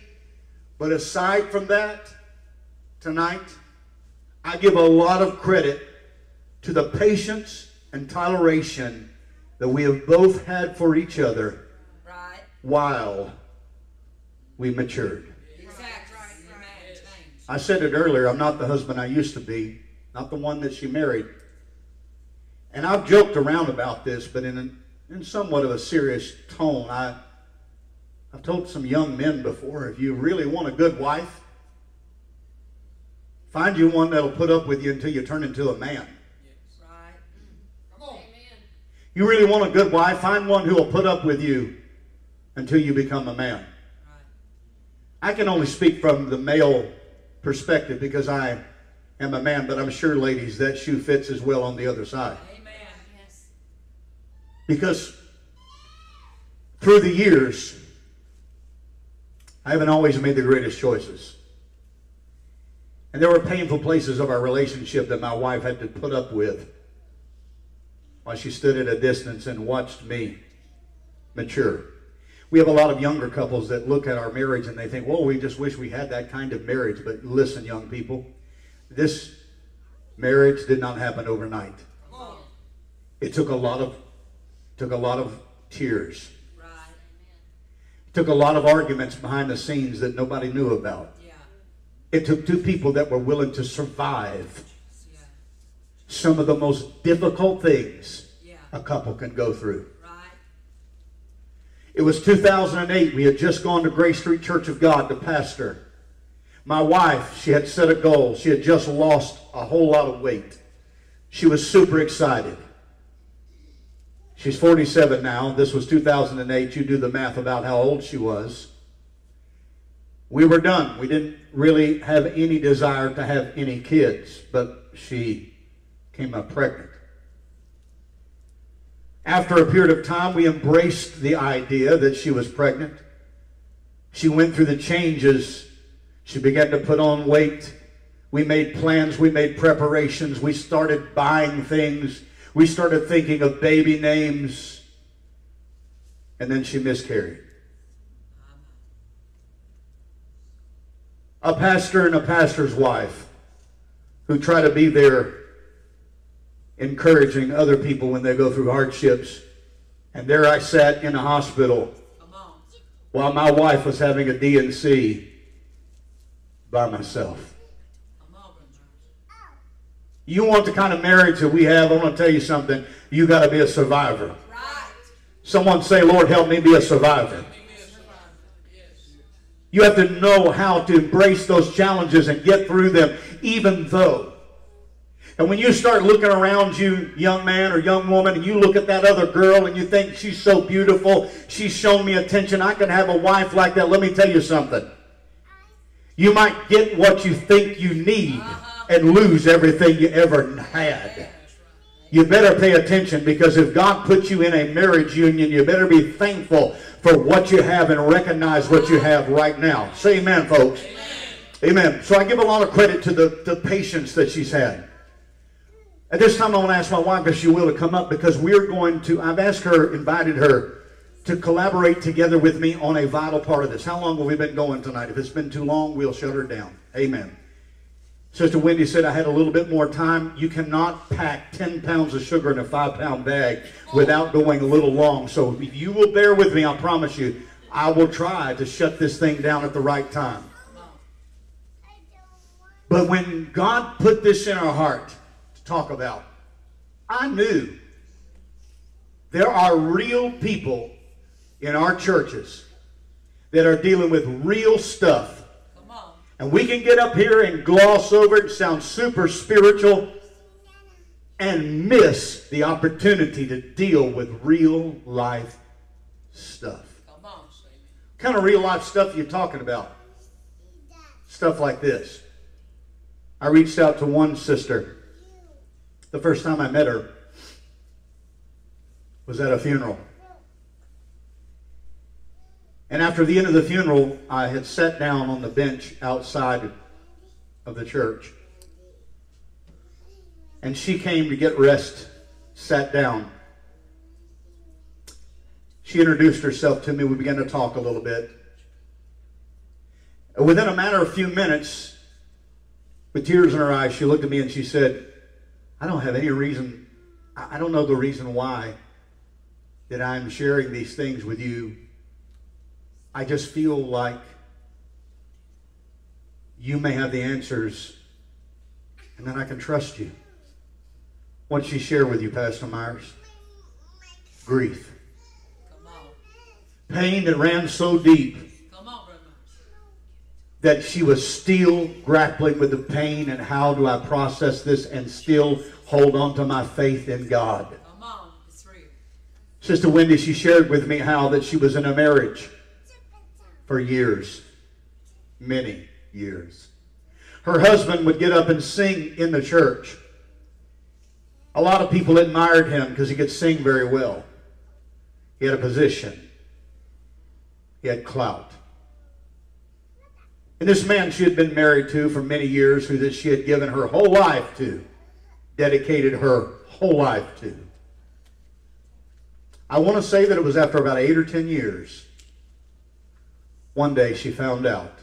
But aside from that, tonight, I give a lot of credit to the patience and toleration that we have both had for each other while we matured. I said it earlier, I'm not the husband I used to be, not the one that she married. And I've joked around about this, but in somewhat of a serious tone, I've told some young men before, if you really want a good wife, find you one that'll put up with you until you turn into a man. Come on. You really want a good wife, find one who will put up with you until you become a man. I can only speak from the male perspective because I am a man, but I'm sure, ladies, that shoe fits as well on the other side. Amen. Yes. Because through the years, I haven't always made the greatest choices. And there were painful places of our relationship that my wife had to put up with while she stood at a distance and watched me mature. We have a lot of younger couples that look at our marriage and they think, well, we just wish we had that kind of marriage. But listen, young people, this marriage did not happen overnight. It took a lot of tears. Right. It took a lot of arguments behind the scenes that nobody knew about. Yeah. It took two people that were willing to survive some of the most difficult things a couple can go through. It was 2008. We had just gone to Grace Street Church of God to pastor. My wife, she had set a goal. She had just lost a whole lot of weight. She was super excited. She's 47 now. This was 2008. You do the math about how old she was. We were done. We didn't really have any desire to have any kids, but she came up pregnant. After a period of time, we embraced the idea that she was pregnant. She went through the changes. She began to put on weight. We made plans. We made preparations. We started buying things. We started thinking of baby names. And then she miscarried. A pastor and a pastor's wife who try to be there encouraging other people when they go through hardships. And there I sat in a hospital while my wife was having a D&C by myself. You want the kind of marriage that we have, I'm going to tell you something. You got to be a survivor. Right. Someone say, Lord, help me be a survivor. You have to know how to embrace those challenges and get through them, even though. And when you start looking around you, young man or young woman, and you look at that other girl and you think, she's so beautiful, she's shown me attention, I can have a wife like that. Let me tell you something. You might get what you think you need and lose everything you ever had. You better pay attention, because if God put you in a marriage union, you better be thankful for what you have and recognize what you have right now. Say amen, folks. Amen. Amen. So I give a lot of credit to the patience that she's had. At this time, I want to ask my wife, if she will, to come up, because we're going to, I've asked her, invited her to collaborate together with me on a vital part of this. How long have we been going tonight? If it's been too long, we'll shut her down. Amen. Sister Wendy said, I had a little bit more time. You cannot pack 10 pounds of sugar in a 5-pound bag without going a little long. So if you will bear with me, I promise you, I will try to shut this thing down at the right time. But when God put this in our heart to talk about, I knew there are real people in our churches that are dealing with real stuff. And we can get up here and gloss over it and sound super spiritual and miss the opportunity to deal with real life stuff. What kind of real life stuff are you talking about? Stuff like this. I reached out to one sister. The first time I met her was at a funeral. And after the end of the funeral, I had sat down on the bench outside of the church. And she came to get rest, sat down. She introduced herself to me. We began to talk a little bit. Within a matter of a few minutes, with tears in her eyes, she looked at me and she said, I don't have any reason, I don't know the reason why that I'm sharing these things with you. I just feel like you may have the answers, and then I can trust you. What did she share with you, Pastor Myers? Grief. Pain that ran so deep that she was still grappling with the pain and how do I process this and still hold on to my faith in God. Sister Wendy, she shared with me how that she was in a marriage for years, many years. Her husband would get up and sing in the church. A lot of people admired him because he could sing very well. He had a position. He had clout. And this man she had been married to for many years, who that she had given her whole life to, dedicated her whole life to. I want to say that it was after about 8 or 10 years, one day she found out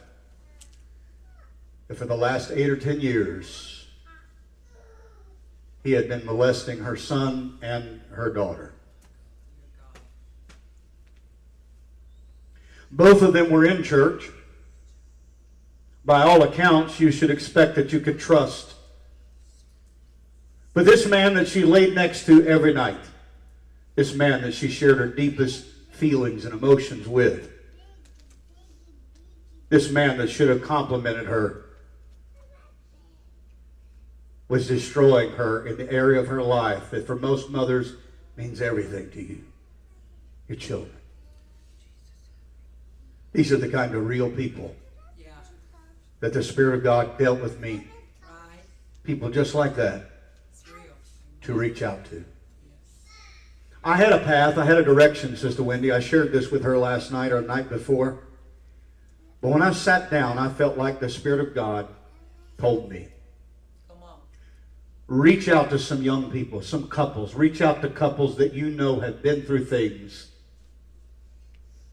that for the last 8 or 10 years, he had been molesting her son and her daughter. Both of them were in church. By all accounts, you should expect that you could trust. But this man that she laid next to every night, this man that she shared her deepest feelings and emotions with, this man that should have complimented her, was destroying her in the area of her life that for most mothers means everything to you, your children. These are the kind of real people that the Spirit of God dealt with me. People just like that to reach out to. I had a path, I had a direction, Sister Wendy. I shared this with her last night or the night before. But when I sat down, I felt like the Spirit of God told me, reach out to some young people, some couples. Reach out to couples that you know have been through things.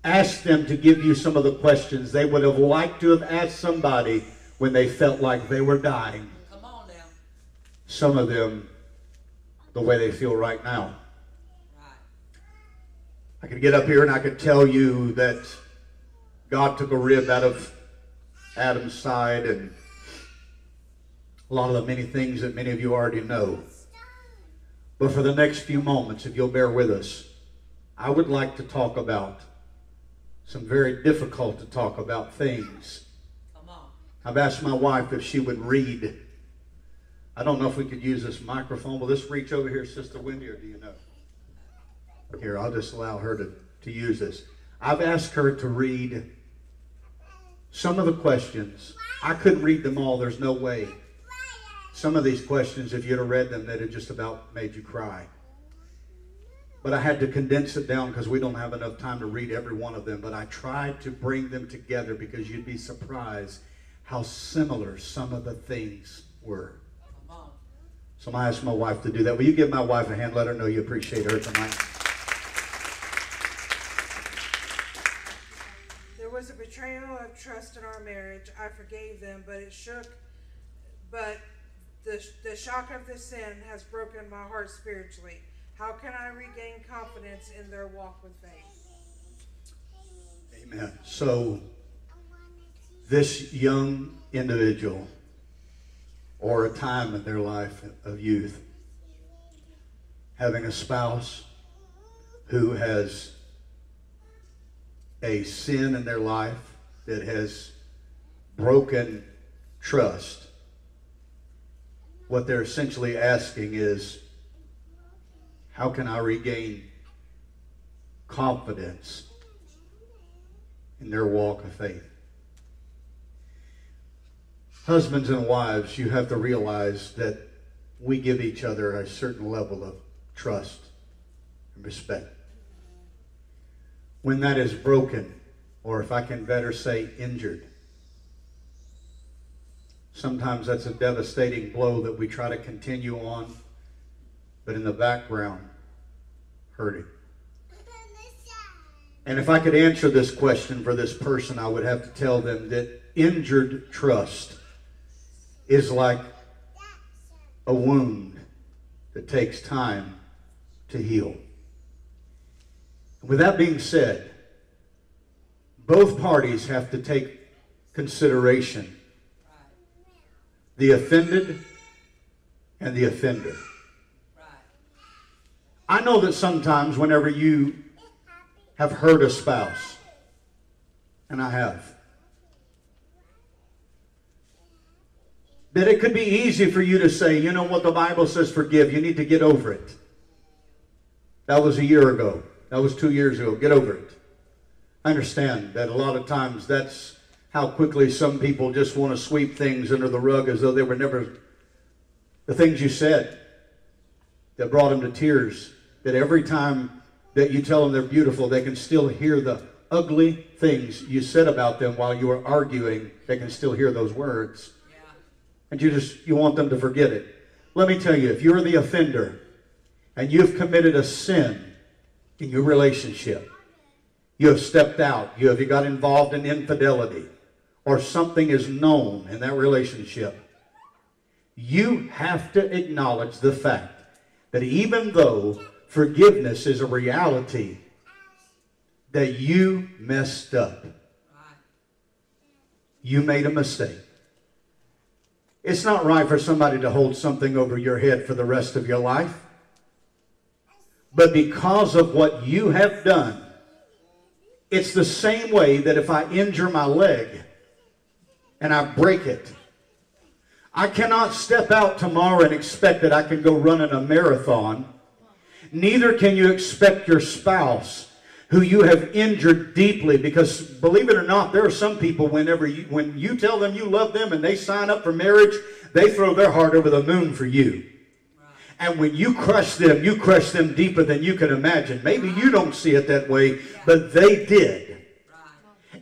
Ask them to give you some of the questions they would have liked to have asked somebody when they felt like they were dying. Come on now. Some of them, the way they feel right now. Right. I could get up here and I could tell you that God took a rib out of Adam's side and a lot of the many things that many of you already know. But for the next few moments, if you'll bear with us, I would like to talk about some very difficult to talk about things. I've asked my wife if she would read. I don't know if we could use this microphone. Will this reach over here, Sister Wendy, or do you know? Here, I'll just allow her to use this. I've asked her to read some of the questions. I couldn't read them all. There's no way. Some of these questions, if you'd have read them, they'd have just about made you cry. But I had to condense it down because we don't have enough time to read every one of them. But I tried to bring them together because you'd be surprised how similar some of the things were. So I asked my wife to do that. Will you give my wife a hand? Let her know you appreciate her tonight. There was a betrayal of trust in our marriage. I forgave them, but it shook. But the shock of the sin has broken my heart spiritually. How can I regain confidence in their walk with faith? Amen. So this young individual, or a time in their life of youth, having a spouse who has a sin in their life that has broken trust, what they're essentially asking is, how can I regain confidence in their walk of faith? Husbands and wives, you have to realize that we give each other a certain level of trust and respect. When that is broken, or if I can better say injured, sometimes that's a devastating blow that we try to continue on, but in the background, hurting. And if I could answer this question for this person, I would have to tell them that injured trust is like a wound that takes time to heal. With that being said, both parties have to take consideration the offended and the offender. I know that sometimes whenever you have hurt a spouse, and I have, that it could be easy for you to say, you know what, the Bible says forgive. You need to get over it. That was a year ago. That was 2 years ago. Get over it. I understand that a lot of times that's how quickly some people just want to sweep things under the rug as though they were never the things you said that brought them to tears. That every time that you tell them they're beautiful, they can still hear the ugly things you said about them while you were arguing. They can still hear those words. And you want them to forget it. Let me tell you, if you're the offender and you've committed a sin in your relationship, you have stepped out, you got involved in infidelity, or something is known in that relationship, you have to acknowledge the fact that even though forgiveness is a reality, that you messed up. You made a mistake. It's not right for somebody to hold something over your head for the rest of your life. But because of what you have done, it's the same way that if I injure my leg and I break it, I cannot step out tomorrow and expect that I can go running a marathon. Neither can you expect your spouse, who you have injured deeply, because believe it or not, there are some people when you tell them you love them and they sign up for marriage, they throw their heart over the moon for you. And when you crush them deeper than you can imagine. Maybe you don't see it that way, but they did.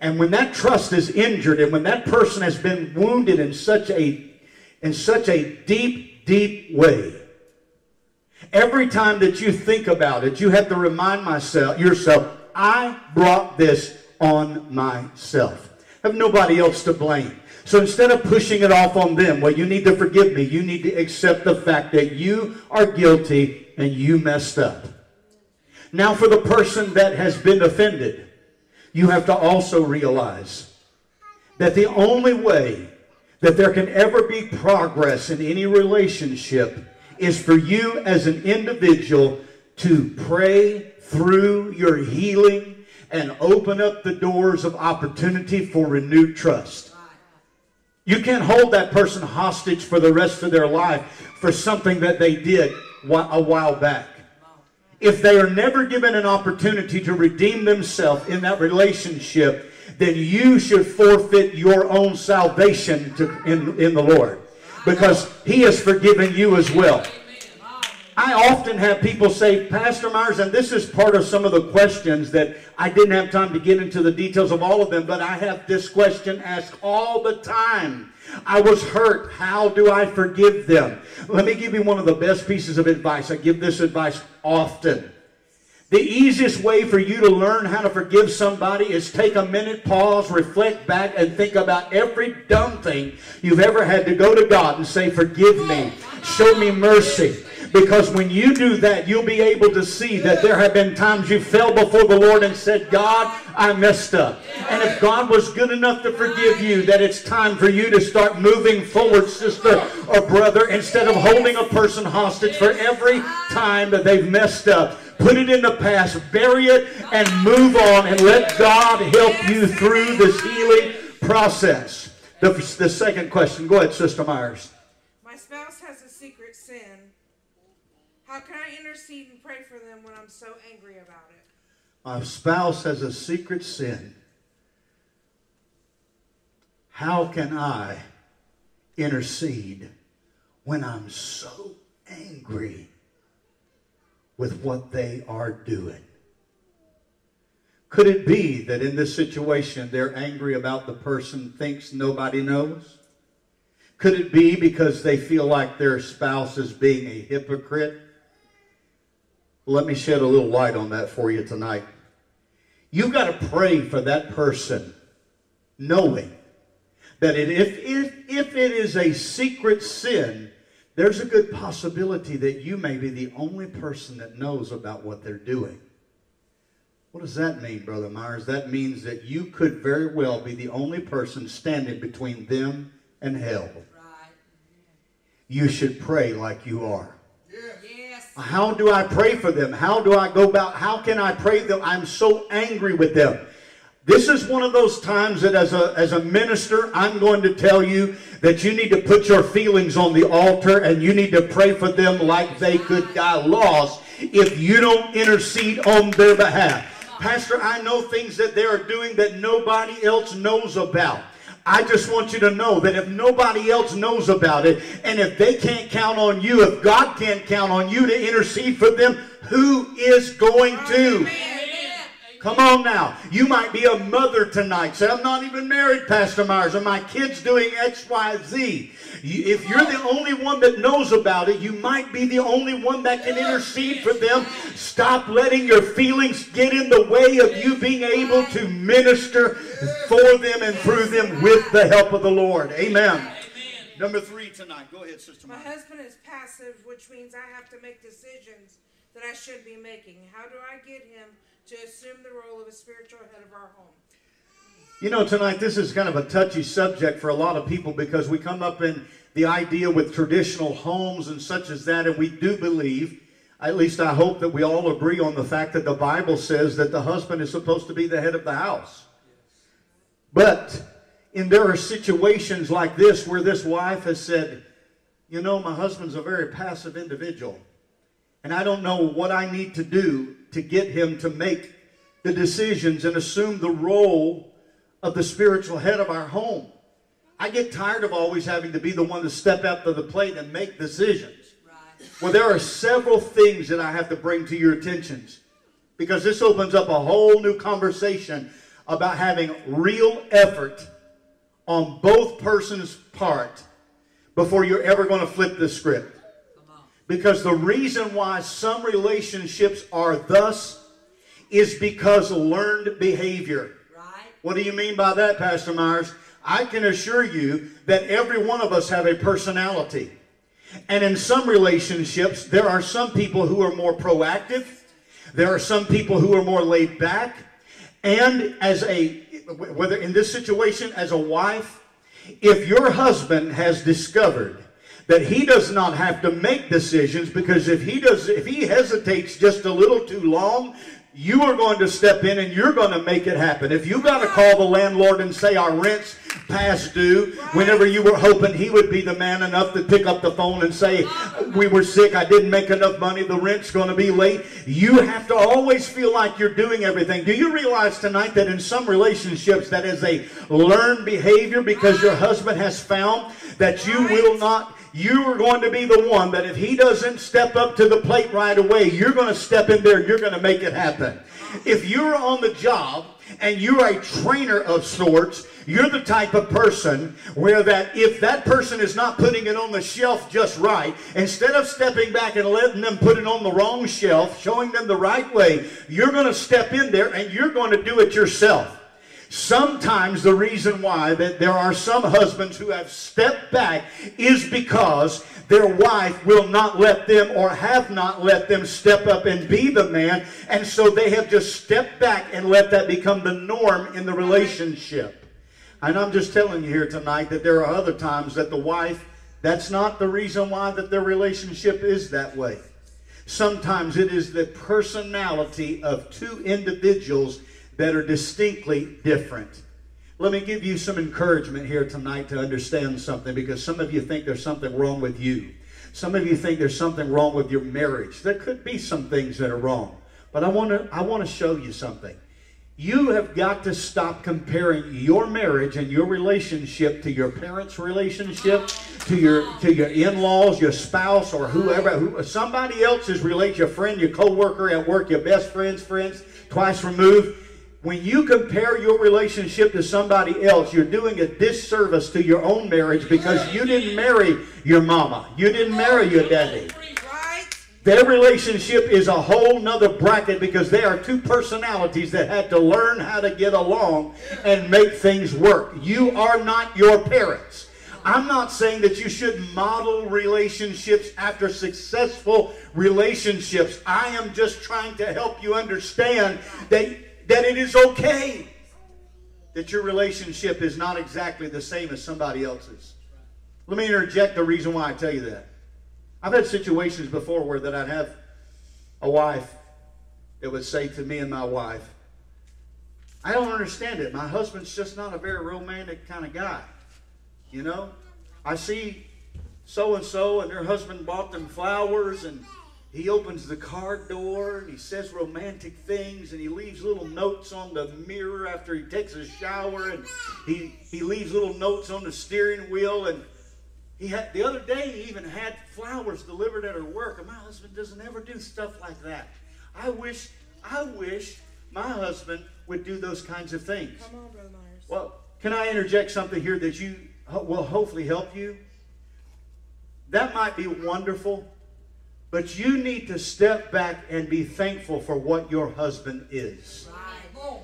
And when that trust is injured and when that person has been wounded in such a deep, deep way, every time that you think about it, you have to remind yourself, I brought this on myself. I have nobody else to blame. So instead of pushing it off on them, well, you need to forgive me. You need to accept the fact that you are guilty and you messed up. Now for the person that has been offended, you have to also realize that the only way that there can ever be progress in any relationship is for you as an individual to pray through your healing and open up the doors of opportunity for renewed trust. You can't hold that person hostage for the rest of their life for something that they did a while back. If they are never given an opportunity to redeem themselves in that relationship, then you should forfeit your own salvation in the Lord, because He has forgiven you as well. I often have people say, Pastor Myers, and this is part of some of the questions that I didn't have time to get into the details of all of them, but I have this question asked all the time. I was hurt. How do I forgive them? Let me give you one of the best pieces of advice. I give this advice often. The easiest way for you to learn how to forgive somebody is take a minute, pause, reflect back, and think about every dumb thing you've ever had to go to God and say, forgive me, show me mercy. Because when you do that, you'll be able to see that there have been times you fell before the Lord and said, God, I messed up. And if God was good enough to forgive you, that it's time for you to start moving forward, sister or brother, instead of holding a person hostage for every time that they've messed up. Put it in the past, bury it, and move on, and let God help you through this healing process. The second question. Go ahead, Sister Myers. My spouse has a secret sin. How can I intercede and pray for them when I'm so angry about it? My spouse has a secret sin. How can I intercede when I'm so angry with what they are doing? Could it be that in this situation they're angry about the person thinks nobody knows? Could it be because they feel like their spouse is being a hypocrite? Let me shed a little light on that for you tonight. You've got to pray for that person, knowing that if it is a secret sin, there's a good possibility that you may be the only person that knows about what they're doing. What does that mean, Brother Myers? That means that you could very well be the only person standing between them and hell. You should pray like you are. How do I pray for them? How do I go about? How can I pray them? I'm so angry with them. This is one of those times that as a minister, I'm going to tell you that you need to put your feelings on the altar and you need to pray for them like they could die lost if you don't intercede on their behalf. Pastor, I know things that they are doing that nobody else knows about. I just want you to know that if nobody else knows about it, and if they can't count on you, if God can't count on you to intercede for them, who is going to? Amen. Come on now. You might be a mother tonight. Say, I'm not even married, Pastor Myers, and my kid's doing X, Y, Z. If you're the only one that knows about it, you might be the only one that can intercede for them. Stop letting your feelings get in the way of you being able to minister for them and through them with the help of the Lord. Amen. Amen. Number three tonight. Go ahead, Sister Mike. My husband is passive, which means I have to make decisions that I should be making. How do I get him to assume the role of a spiritual head of our home? You know, tonight this is kind of a touchy subject for a lot of people because we come up in the idea with traditional homes and such as that, and we do believe, at least I hope that we all agree on the fact that the Bible says that the husband is supposed to be the head of the house. But there are situations like this where this wife has said, you know, my husband's a very passive individual, and I don't know what I need to do to get him to make the decisions and assume the role of the spiritual head of our home. I get tired of always having to be the one to step up to the plate and make decisions. Right. Well, there are several things that I have to bring to your attention, because this opens up a whole new conversation about having real effort on both persons' part before you're ever going to flip the script. Because the reason why some relationships are thus is because learned behavior. What do you mean by that, Pastor Myers? I can assure you that every one of us have a personality. And in some relationships, there are some people who are more proactive. There are some people who are more laid back. And whether in this situation as a wife, If your husband has discovered that he does not have to make decisions, because if he hesitates just a little too long, you are going to step in and you're going to make it happen. If you got to call the landlord and say our rent's past due, whenever you were hoping he would be the man enough to pick up the phone and say, we were sick, I didn't make enough money, the rent's going to be late. You have to always feel like you're doing everything. Do you realize tonight that in some relationships that is a learned behavior, because your husband has found that you will not... You are going to be the one that if he doesn't step up to the plate right away, you're going to step in there and you're going to make it happen. If you're on the job and you're a trainer of sorts, you're the type of person where that if that person is not putting it on the shelf just right, instead of stepping back and letting them put it on the wrong shelf, showing them the right way, you're going to step in there and you're going to do it yourself. Sometimes the reason why that there are some husbands who have stepped back is because their wife will not let them or have not let them step up and be the man. And so they have just stepped back and let that become the norm in the relationship. And I'm just telling you here tonight that there are other times that the wife, that's not the reason why that their relationship is that way. Sometimes it is the personality of two individuals that are distinctly different. Let me give you some encouragement here tonight to understand something, because some of you think there's something wrong with you. Some of you think there's something wrong with your marriage. There could be some things that are wrong, but I want to show you something. You have got to stop comparing your marriage and your relationship to your parents' relationship, to your in-laws, your spouse, or whoever, somebody else's relationship, your friend, your co-worker at work, your best friend's friends, twice removed. When you compare your relationship to somebody else, you're doing a disservice to your own marriage, because you didn't marry your mama. You didn't marry your daddy. Their relationship is a whole nother bracket, because they are two personalities that had to learn how to get along and make things work. You are not your parents. I'm not saying that you should model relationships after successful relationships. I am just trying to help you understand that it is okay that your relationship is not exactly the same as somebody else's. Let me interject the reason why I tell you that. I've had situations before where that I'd have a wife that would say to me and my wife, I don't understand it. My husband's just not a very romantic kind of guy. You know, I see so-and-so and their husband bought them flowers, and he opens the car door and he says romantic things, and he leaves little notes on the mirror after he takes a shower, and he leaves little notes on the steering wheel, and the other day he even had flowers delivered at her work. And my husband doesn't ever do stuff like that. I wish my husband would do those kinds of things. Come on, Brother Myers. Well, can I interject something here that you will hopefully help you? That might be wonderful. But you need to step back and be thankful for what your husband is. Right.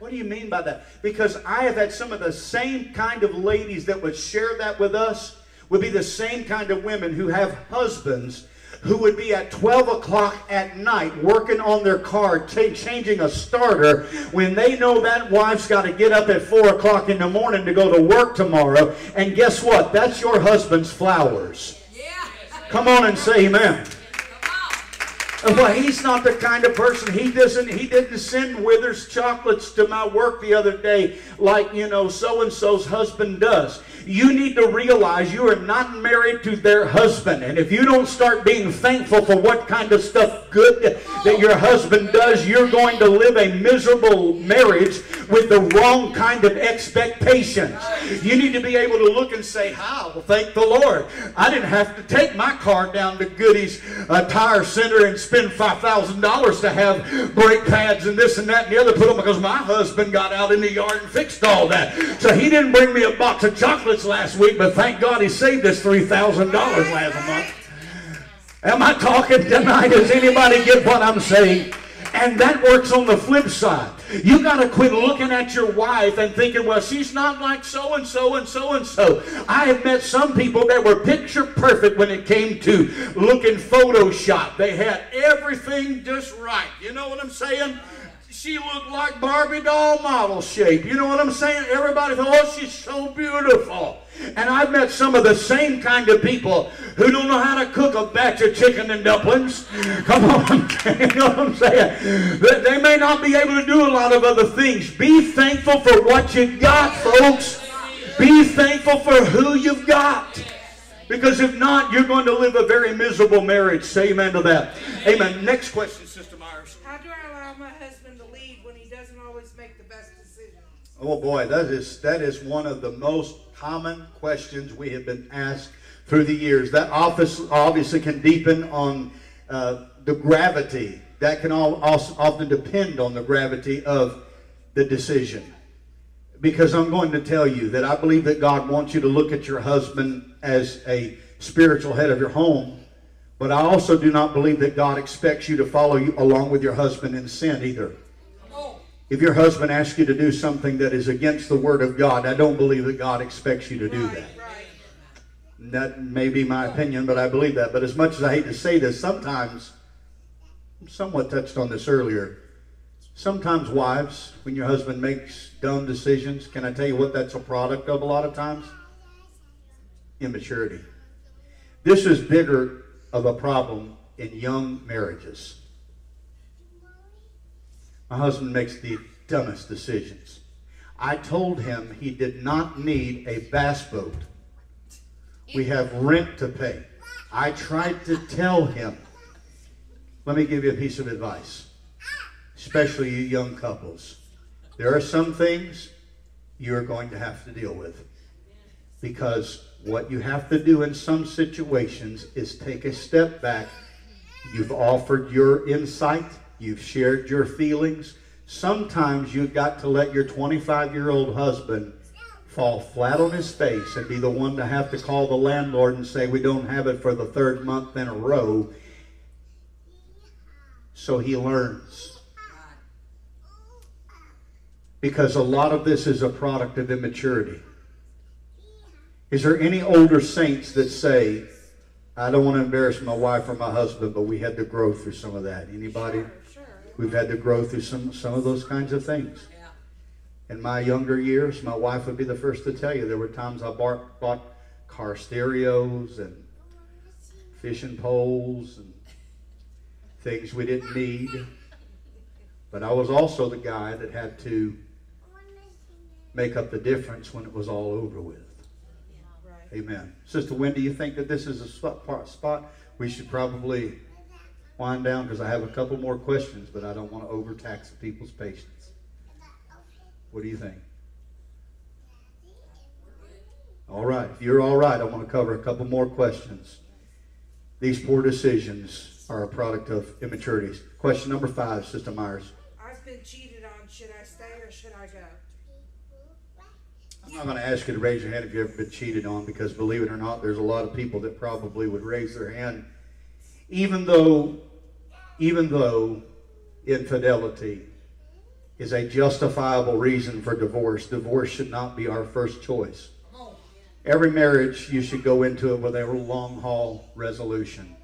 What do you mean by that? Because I have had some of the same kind of ladies that would share that with us would be the same kind of women who have husbands who would be at 12 o'clock at night working on their car, changing a starter, when they know that wife's got to get up at 4 o'clock in the morning to go to work tomorrow. And guess what? That's your husband's flowers. Come on and say amen. Well, he's not the kind of person. He didn't send Withers chocolates to my work the other day like, you know, so-and-so's husband does. You need to realize you are not married to their husband. And if you don't start being thankful for what kind of stuff good that your husband does, you're going to live a miserable marriage with the wrong kind of expectations. You need to be able to look and say, "How? Well, thank the Lord. I didn't have to take my car down to Goody's Tire Center and spend $5,000 to have brake pads and this and that and the other put on, because my husband got out in the yard and fixed all that. So he didn't bring me a box of chocolates last week, but thank God he saved us $3,000 last month." Am I talking tonight? Does anybody get what I'm saying? And that works on the flip side. You got to quit looking at your wife and thinking, well, she's not like so-and-so and so-and-so. I have met some people that were picture perfect when it came to looking Photoshop. They had everything just right. You know what I'm saying? She looked like Barbie doll model shape. You know what I'm saying? Everybody thought, oh, she's so beautiful. And I've met some of the same kind of people who don't know how to cook a batch of chicken and dumplings. Come on, you know what I'm saying? They may not be able to do a lot of other things. Be thankful for what you got, folks. Be thankful for who you've got. Because if not, you're going to live a very miserable marriage. Say amen to that. Amen. Next question, Sister Myers. How do I allow my husband to lead when he doesn't always make the best decisions? Oh boy, that is one of the most common questions we have been asked through the years. That office obviously can deepen on the gravity. That can also often depend on the gravity of the decision. Because I'm going to tell you that I believe that God wants you to look at your husband as a spiritual head of your home. But I also do not believe that God expects you to follow along with your husband in sin either. If your husband asks you to do something that is against the Word of God, I don't believe that God expects you to do that. And that may be my opinion, but I believe that. But as much as I hate to say this, sometimes, I'm somewhat touched on this earlier, sometimes wives, when your husband makes dumb decisions, can I tell you what that's a product of a lot of times? Immaturity. This is bigger of a problem in young marriages. My husband makes the dumbest decisions. I told him he did not need a bass boat. We have rent to pay. I tried to tell him. Let me give you a piece of advice. Especially you young couples. There are some things you're going to have to deal with. Because what you have to do in some situations is take a step back. You've offered your insight. You've shared your feelings. Sometimes you've got to let your 25-year-old husband fall flat on his face and be the one to have to call the landlord and say, we don't have it for the third month in a row. So he learns. Because a lot of this is a product of immaturity. Is there any older saints that say, I don't want to embarrass my wife or my husband, but we had to grow through some of that? Anybody? Sure. We've had to grow through some of those kinds of things. Yeah. In my younger years, my wife would be the first to tell you there were times I bought car stereos and fishing poles and things we didn't need. But I was also the guy that had to make up the difference when it was all over with. Yeah, right. Amen. Sister Wendy, you think that this is a spot we should probably wind down, because I have a couple more questions, but I don't want to overtax people's patience. What do you think? All right. If you're all right, I want to cover a couple more questions. These poor decisions are a product of immaturities. Question number 5, Sister Myers. I've been cheated on. Should I stay or should I go? I'm not going to ask you to raise your hand if you've ever been cheated on, because believe it or not, there's a lot of people that probably would raise their hand. Even though infidelity is a justifiable reason for divorce, divorce should not be our first choice. Every marriage, you should go into it with a long-haul resolution.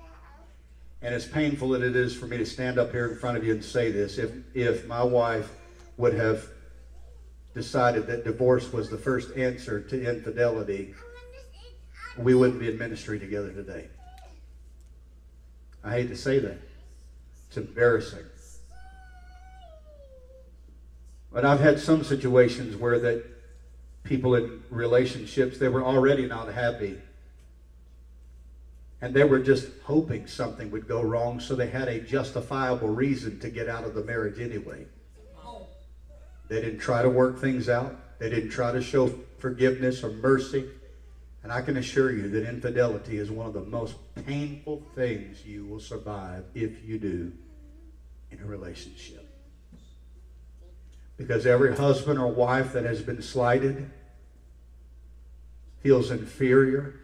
And as painful as it is for me to stand up here in front of you and say this, if my wife would have decided that divorce was the first answer to infidelity, we wouldn't be in ministry together today. I hate to say that. It's embarrassing. But I've had some situations where that people in relationships, they were already not happy. And they were just hoping something would go wrong, so they had a justifiable reason to get out of the marriage anyway. They didn't try to work things out. They didn't try to show forgiveness or mercy. And I can assure you that infidelity is one of the most painful things you will survive, if you do, in a relationship. Because every husband or wife that has been slighted feels inferior.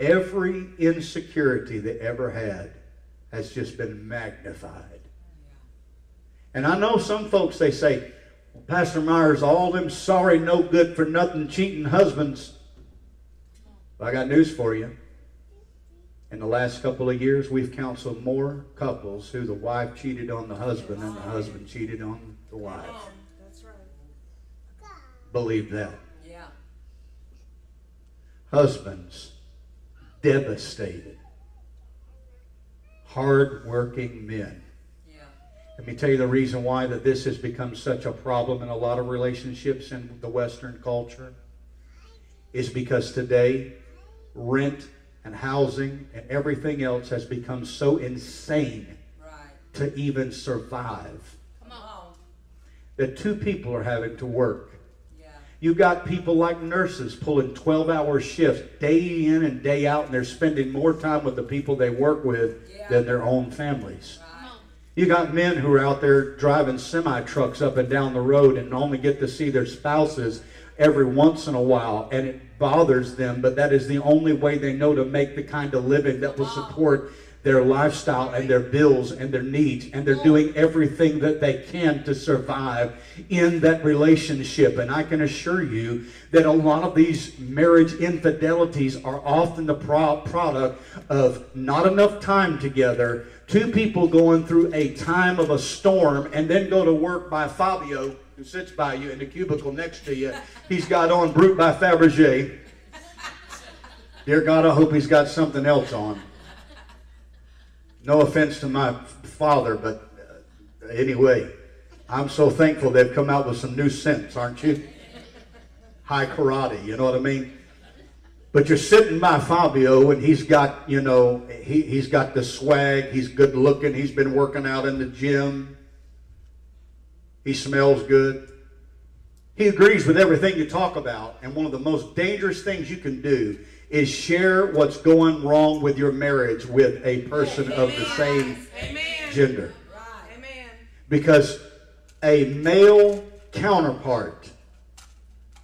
Every insecurity they ever had has just been magnified. And I know some folks, they say, well, Pastor Myers, all them sorry, no good for nothing, cheating husbands. Well, I got news for you. In the last couple of years, we've counseled more couples who the wife cheated on the husband and the husband cheated on the wife. That's right. Believe that. Yeah. Husbands, devastated, hard-working men. Yeah. Let me tell you the reason why that this has become such a problem in a lot of relationships in the Western culture is because today, rent and housing and everything else has become so insane to even survive. Come on. That two people are having to work. Yeah. You've got people like nurses pulling 12-hour shifts day in and day out, and they're spending more time with the people they work with than their own families. Right. You got men who are out there driving semi-trucks up and down the road and only get to see their spouses every once in a while, and it bothers them, but that is the only way they know to make the kind of living that will support their lifestyle and their bills and their needs, and they're doing everything that they can to survive in that relationship. And I can assure you that a lot of these marriage infidelities are often the product of not enough time together, two people going through a time of a storm, and then go to work by Fabio, who sits by you in the cubicle next to you. He's got on Brut by Fabergé. Dear God, I hope he's got something else on. No offense to my father, but anyway, I'm so thankful they've come out with some new scents, aren't you? High karate, you know what I mean? But you're sitting by Fabio, and he's got, you know, he's got the swag, he's good looking, he's been working out in the gym, he smells good. He agrees with everything you talk about, and one of the most dangerous things you can do is share what's going wrong with your marriage with a person of the same gender. Amen. Because a male counterpart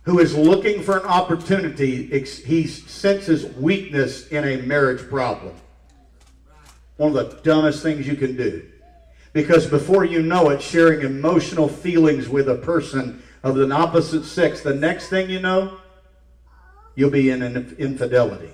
who is looking for an opportunity, he senses weakness in a marriage problem. One of the dumbest things you can do. Because before you know it, sharing emotional feelings with a person of an opposite sex, the next thing you know, you'll be in an infidelity,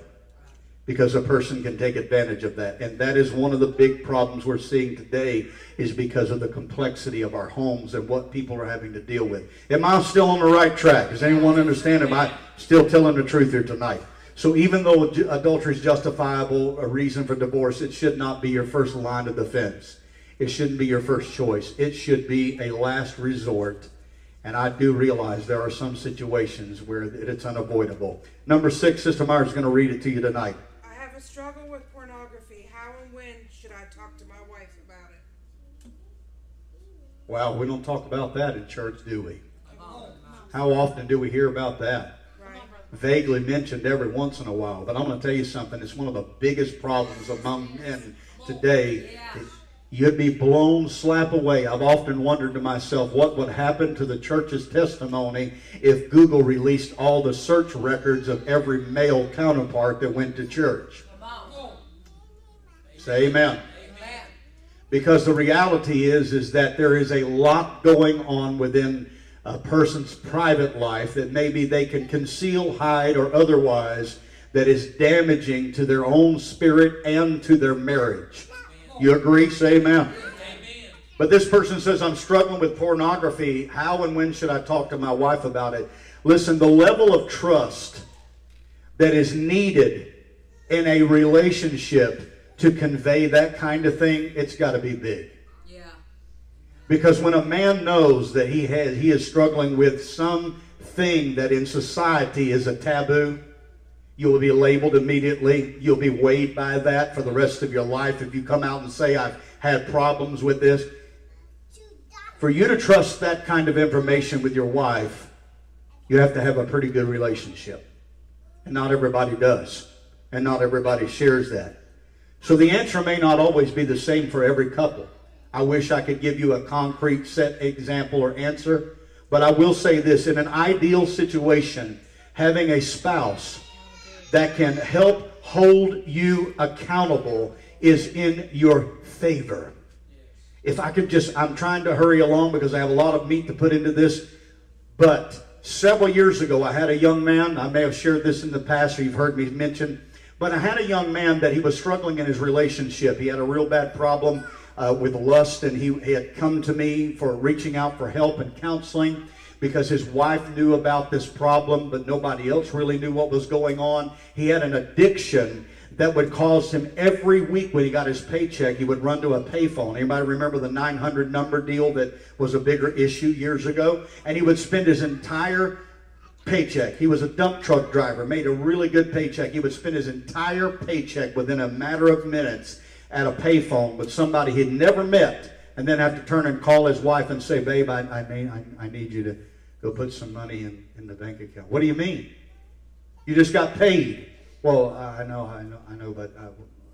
because a person can take advantage of that. And that is one of the big problems we're seeing today, is because of the complexity of our homes and what people are having to deal with. Am I still on the right track? Does anyone understand? Am I still telling the truth here tonight? So even though adultery is justifiable, a reason for divorce, it should not be your first line of defense. It shouldn't be your first choice. It should be a last resort. And I do realize there are some situations where it's unavoidable. Number 6, Sister Myers is going to read it to you tonight. I have a struggle with pornography. How and when should I talk to my wife about it? Wow, we don't talk about that in church, do we? How often do we hear about that? Right. Vaguely mentioned every once in a while. But I'm going to tell you something. It's one of the biggest problems among men today. Yeah. You'd be blown slap away. I've often wondered to myself what would happen to the church's testimony if Google released all the search records of every male counterpart that went to church. Say amen. Amen. Because the reality is that there is a lot going on within a person's private life that maybe they can conceal, hide, or otherwise, that is damaging to their own spirit and to their marriage. You agree? Say amen. But this person says, I'm struggling with pornography. How and when should I talk to my wife about it? Listen, the level of trust that is needed in a relationship to convey that kind of thing, it's got to be big. Yeah. Because when a man knows that he is struggling with something that in society is a taboo, you will be labeled immediately. You'll be weighed by that for the rest of your life if you come out and say, I've had problems with this. For you to trust that kind of information with your wife, you have to have a pretty good relationship. And not everybody does. And not everybody shares that. So the answer may not always be the same for every couple. I wish I could give you a concrete set example or answer. But I will say this, in an ideal situation, having a spouse that can help hold you accountable is in your favor. If I could just, I'm trying to hurry along because I have a lot of meat to put into this, but several years ago I had a young man, I may have shared this in the past or you've heard me mention, But I had a young man that he was struggling in his relationship. He had a real bad problem with lust, and he had come to me for reaching out for help and counseling because his wife knew about this problem, but nobody else really knew what was going on. He had an addiction that would cause him every week when he got his paycheck, he would run to a payphone. Anybody remember the 900 number deal that was a bigger issue years ago? And he would spend his entire paycheck. He was a dump truck driver, made a really good paycheck. He would spend his entire paycheck within a matter of minutes at a payphone with somebody he'd never met, and then have to turn and call his wife and say, babe, I need you to go put some money in the bank account. What do you mean? You just got paid. Well, I know, but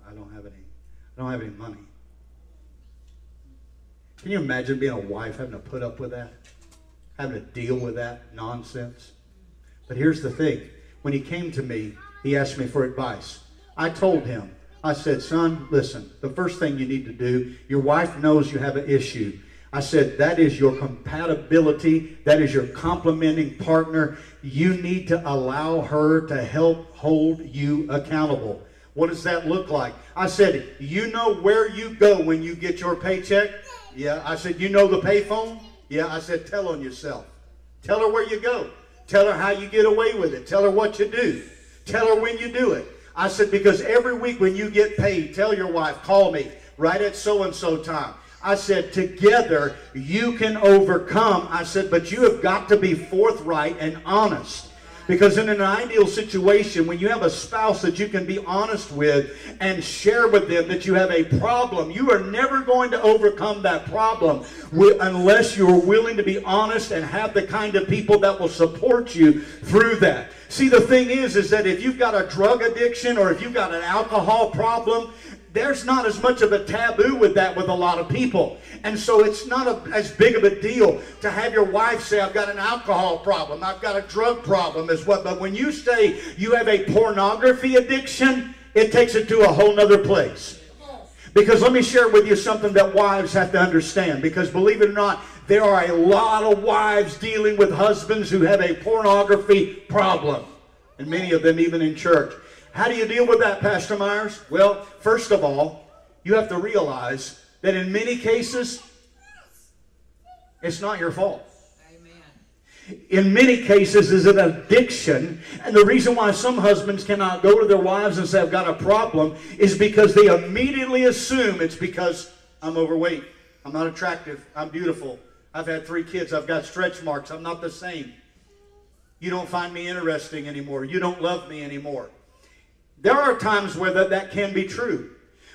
I don't have any money. Can you imagine being a wife, having to put up with that? Having to deal with that nonsense? But here's the thing. When he came to me, he asked me for advice. I told him, I said, son, listen, the first thing you need to do, your wife knows you have an issue. I said, that is your compatibility. That is your complementing partner. You need to allow her to help hold you accountable. What does that look like? I said, you know where you go when you get your paycheck? Yeah. I said, you know the payphone? Yeah. I said, tell on yourself. Tell her where you go. Tell her how you get away with it. Tell her what you do. Tell her when you do it. I said, because every week when you get paid, tell your wife, call me right at so-and-so time. I said, together you can overcome. I said, but you have got to be forthright and honest. Because in an ideal situation, when you have a spouse that you can be honest with and share with them that you have a problem, you are never going to overcome that problem unless you're willing to be honest and have the kind of people that will support you through that. See, the thing is that if you've got a drug addiction or if you've got an alcohol problem, there's not as much of a taboo with that with a lot of people. And so it's not as big of a deal to have your wife say, I've got an alcohol problem, I've got a drug problem, is what. But when you say you have a pornography addiction, it takes it to a whole nother place. Because let me share with you something that wives have to understand. Because believe it or not, there are a lot of wives dealing with husbands who have a pornography problem. And many of them even in church. How do you deal with that, Pastor Myers? Well, first of all, you have to realize that in many cases, it's not your fault. Amen. In many cases, it's an addiction. And the reason why some husbands cannot go to their wives and say, I've got a problem, is because they immediately assume it's because I'm overweight, I'm not attractive, I'm beautiful, I've had 3 kids, I've got stretch marks, I'm not the same. You don't find me interesting anymore. You don't love me anymore. There are times where that can be true.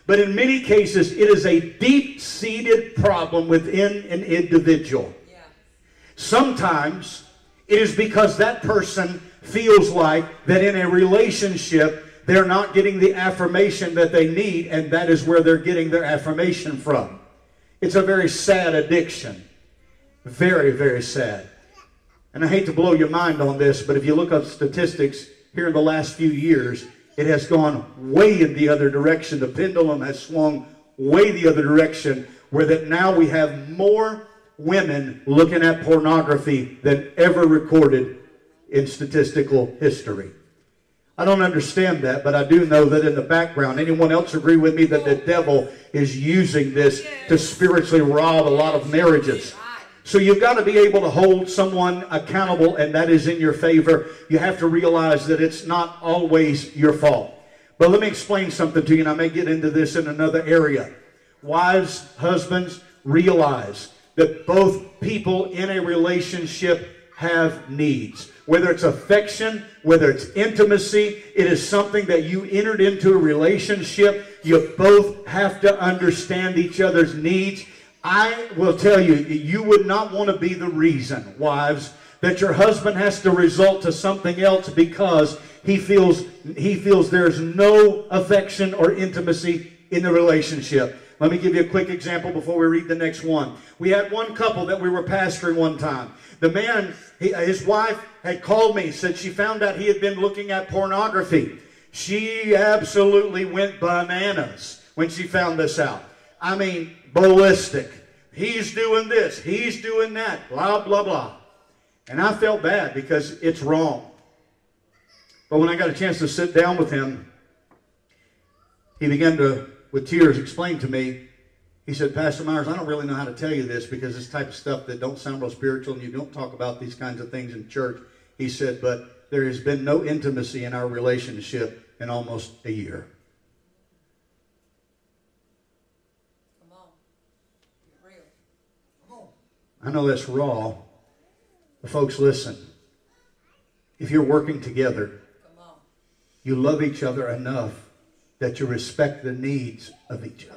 But in many cases, it is a deep-seated problem within an individual. Yeah. Sometimes it is because that person feels like that in a relationship, they're not getting the affirmation that they need, and that is where they're getting their affirmation from. It's a very sad addiction. Very, very sad. And I hate to blow your mind on this, but if you look up statistics here in the last few years, it has gone way in the other direction. The pendulum has swung way the other direction, where that now we have more women looking at pornography than ever recorded in statistical history. I don't understand that, but I do know that in the background, anyone else agree with me that the devil is using this to spiritually rob a lot of marriages? So you've got to be able to hold someone accountable, and that is in your favor. You have to realize that it's not always your fault. But let me explain something to you, and I may get into this in another area. Wives, husbands, realize that both people in a relationship have needs. Whether it's affection, whether it's intimacy, it is something that you entered into a relationship. You both have to understand each other's needs. I will tell you, you would not want to be the reason, wives, that your husband has to resort to something else because he feels there's no affection or intimacy in the relationship. Let me give you a quick example before we read the next one. We had one couple that we were pastoring one time. The man, his wife had called me, said she found out he had been looking at pornography. She absolutely went bananas when she found this out. I mean, ballistic. He's doing this, he's doing that, blah, blah, blah. And I felt bad because it's wrong. But when I got a chance to sit down with him he began to, with tears, explain to me, he said, Pastor Myers, I don't really know how to tell you this because this type of stuff that don't sound real spiritual and you don't talk about these kinds of things in church. He said, but there has been no intimacy in our relationship in almost a year. Come on. You're real. Come on. I know that's raw, but folks, listen. If you're working together, you love each other enough that you respect the needs of each other.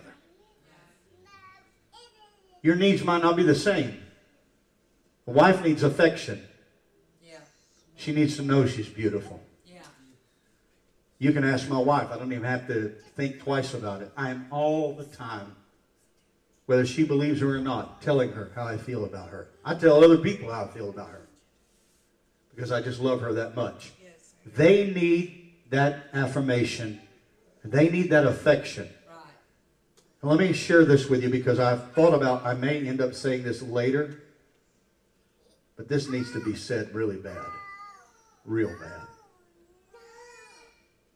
Your needs might not be the same. A wife needs affection. She needs to know she's beautiful. You can ask my wife. I don't even have to think twice about it. I am all the time, whether she believes her or not, telling her how I feel about her. I tell other people how I feel about her because I just love her that much. They need that affirmation. They need that affection. Now, let me share this with you because I've thought about, I may end up saying this later, but this needs to be said really bad. Real bad.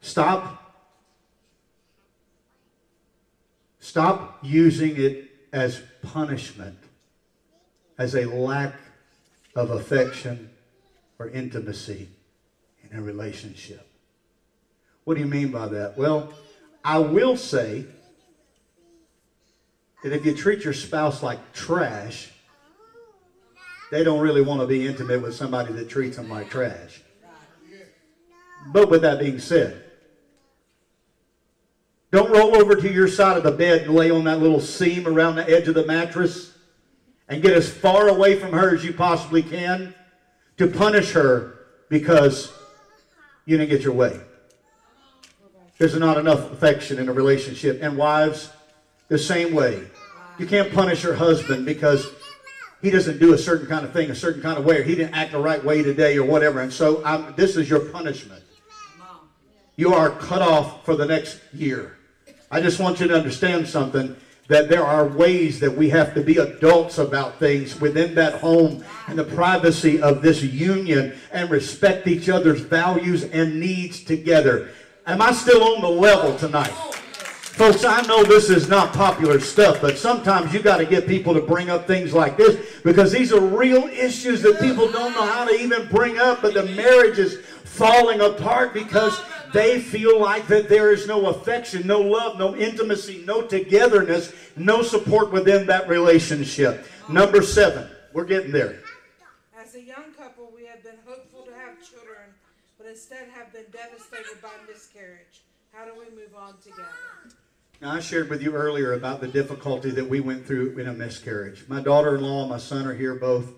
Stop using it as punishment, as a lack of affection or intimacy in a relationship. What do you mean by that? Well, I will say that if you treat your spouse like trash, they don't really want to be intimate with somebody that treats them like trash. But with that being said, don't roll over to your side of the bed and lay on that little seam around the edge of the mattress and get as far away from her as you possibly can to punish her because you didn't get your way. There's not enough affection in a relationship. And wives, the same way. You can't punish your husband because he doesn't do a certain kind of thing, a certain kind of way, or he didn't act the right way today or whatever. And so this is your punishment. You are cut off for the next year. I just want you to understand something, that there are ways that we have to be adults about things within that home and the privacy of this union and respect each other's values and needs together. Am I still on the level tonight? Folks, I know this is not popular stuff, but sometimes you got to get people to bring up things like this because these are real issues that people don't know how to even bring up, but the marriage is falling apart because they feel like that there is no affection, no love, no intimacy, no togetherness, no support within that relationship. Number 7, we're getting there. As a young couple, we have been hopeful to have children, but instead have been devastated by miscarriage. How do we move on together? Now, I shared with you earlier about the difficulty that we went through in a miscarriage. My daughter-in-law and my son are here both,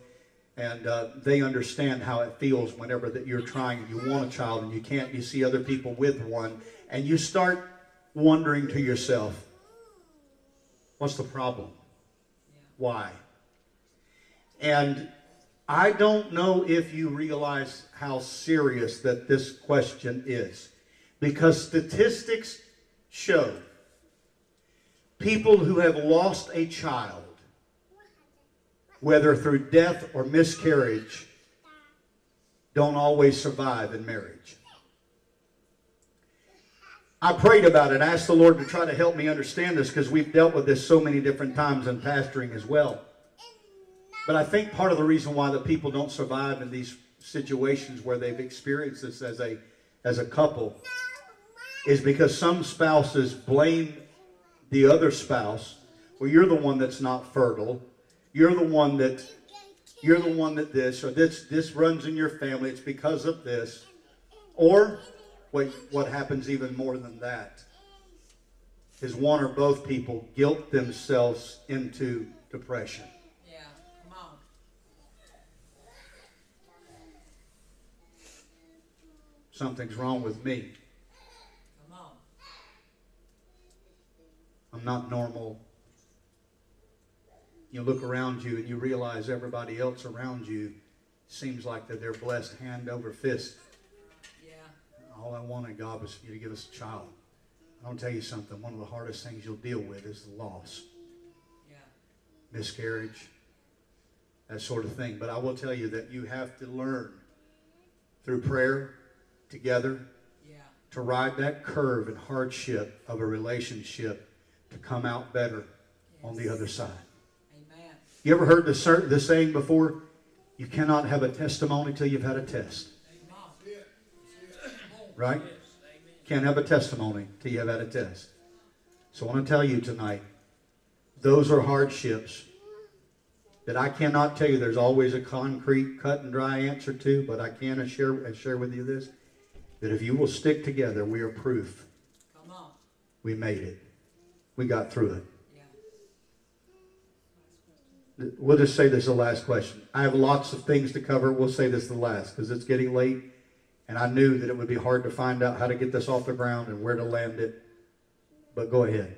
and they understand how it feels whenever that you're trying and you want a child and you can't. You see other people with one, and you start wondering to yourself, what's the problem? Why? And I don't know if you realize how serious that this question is, because statistics show people who have lost a child, whether through death or miscarriage, don't always survive in marriage. I prayed about it. I asked the Lord to try to help me understand this because we've dealt with this so many different times in pastoring as well. But I think part of the reason why the people don't survive in these situations where they've experienced this as a couple is because some spouses blame the other spouse. Well, you're the one that's not fertile. You're the one that this, or this runs in your family. It's because of this. Or what happens even more than that is one or both people guilt themselves into depression. Yeah, come on. Something's wrong with me. Come on. I'm not normal. You look around you and you realize everybody else around you seems like that they're blessed hand over fist. Yeah. All I wanted, God, was for you to give us a child. I'll tell you something. One of the hardest things you'll deal with is the loss. Yeah. Miscarriage, that sort of thing. But I will tell you that you have to learn through prayer together, yeah, to ride that curve and hardship of a relationship to come out better on the other side. Amen. You ever heard this saying before? You cannot have a testimony till you've had a test. Amen. Right? Yes. Can't have a testimony till you have had a test. So I want to tell you tonight, those are hardships that I cannot tell you there's always a concrete, cut and dry answer to, but I can share with you this, that if you will stick together, we are proof. Come on. We made it. We got through it. Yeah. We'll just say this is the last question. I have lots of things to cover. We'll say this is the last because it's getting late, and I knew that it would be hard to find out how to get this off the ground and where to land it, but go ahead.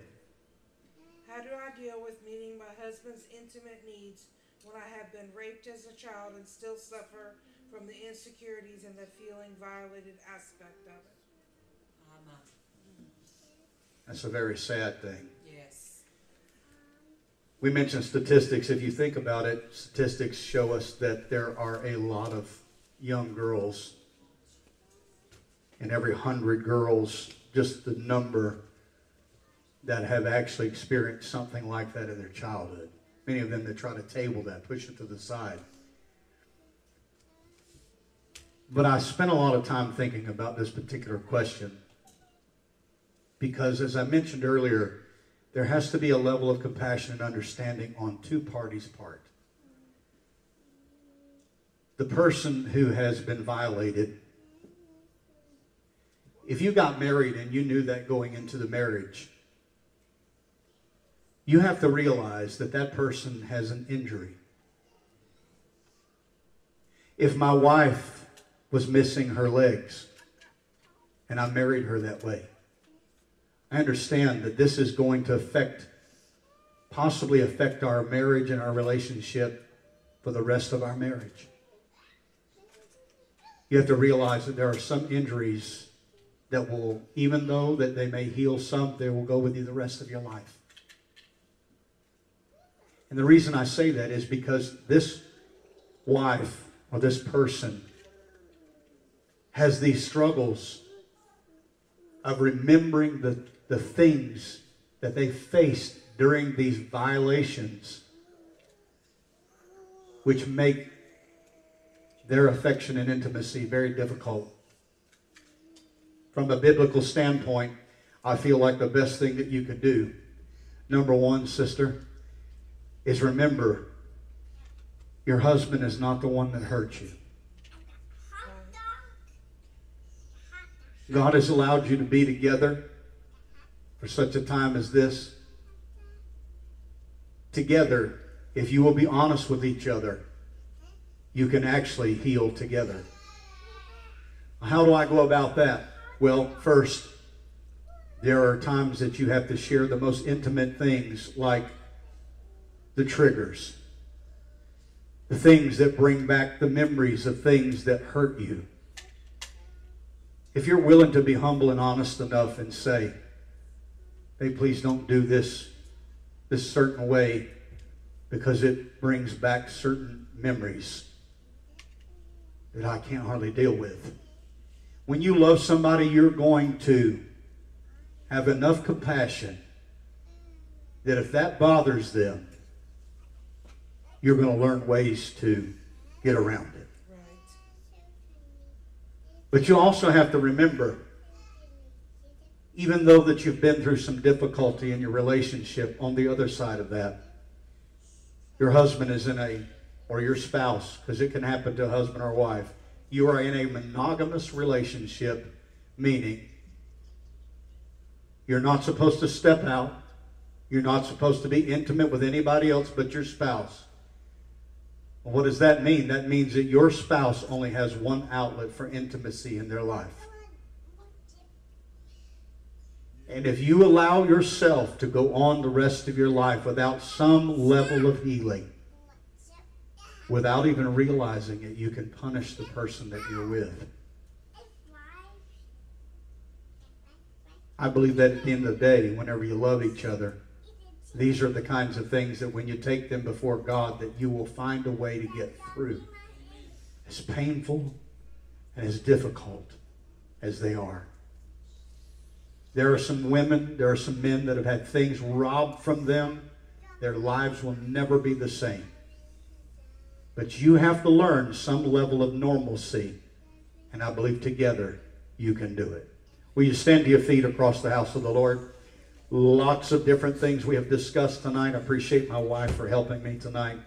How do I deal with meeting my husband's intimate needs when I have been raped as a child and still suffer from the insecurities and the feeling violated aspect of it? That's a very sad thing. Yes. We mentioned statistics. If you think about it, statistics show us that there are a lot of young girls, and every 100 girls, just the number that have actually experienced something like that in their childhood. Many of them that try to table that, push it to the side. But I spent a lot of time thinking about this particular question because, as I mentioned earlier, there has to be a level of compassion and understanding on two parties' part. The person who has been violated, if you got married and you knew that going into the marriage, you have to realize that that person has an injury. If my wife was missing her legs and I married her that way, I understand that this is going to possibly affect our marriage and our relationship for the rest of our marriage. You have to realize that there are some injuries that will, even though that they may heal some, they will go with you the rest of your life. And the reason I say that is because this wife or this person has these struggles of remembering the things that they faced during these violations, which make their affection and intimacy very difficult. From a biblical standpoint, I feel like the best thing that you could do, number one, sister, is remember your husband is not the one that hurt you. God has allowed you to be together for such a time as this. Together, if you will be honest with each other, you can actually heal together. How do I go about that? Well, first, there are times that you have to share the most intimate things, like the triggers, the things that bring back the memories of things that hurt you. If you're willing to be humble and honest enough and say, hey, please don't do this certain way because it brings back certain memories that I can't hardly deal with. When you love somebody, you're going to have enough compassion that if that bothers them, you're going to learn ways to get around it. Right. But you also have to remember, even though that you've been through some difficulty in your relationship, on the other side of that, your husband is or your spouse, because it can happen to a husband or wife, you are in a monogamous relationship, meaning you're not supposed to step out, you're not supposed to be intimate with anybody else but your spouse. What does that mean? That means that your spouse only has one outlet for intimacy in their life. And if you allow yourself to go on the rest of your life without some level of healing, without even realizing it, you can punish the person that you're with. I believe that at the end of the day, whenever you love each other, these are the kinds of things that when you take them before God, that you will find a way to get through. As painful and as difficult as they are. There are some women, there are some men that have had things robbed from them. Their lives will never be the same. But you have to learn some level of normalcy. And I believe together you can do it. Will you stand to your feet across the house of the Lord? Lots of different things we have discussed tonight. I appreciate my wife for helping me tonight.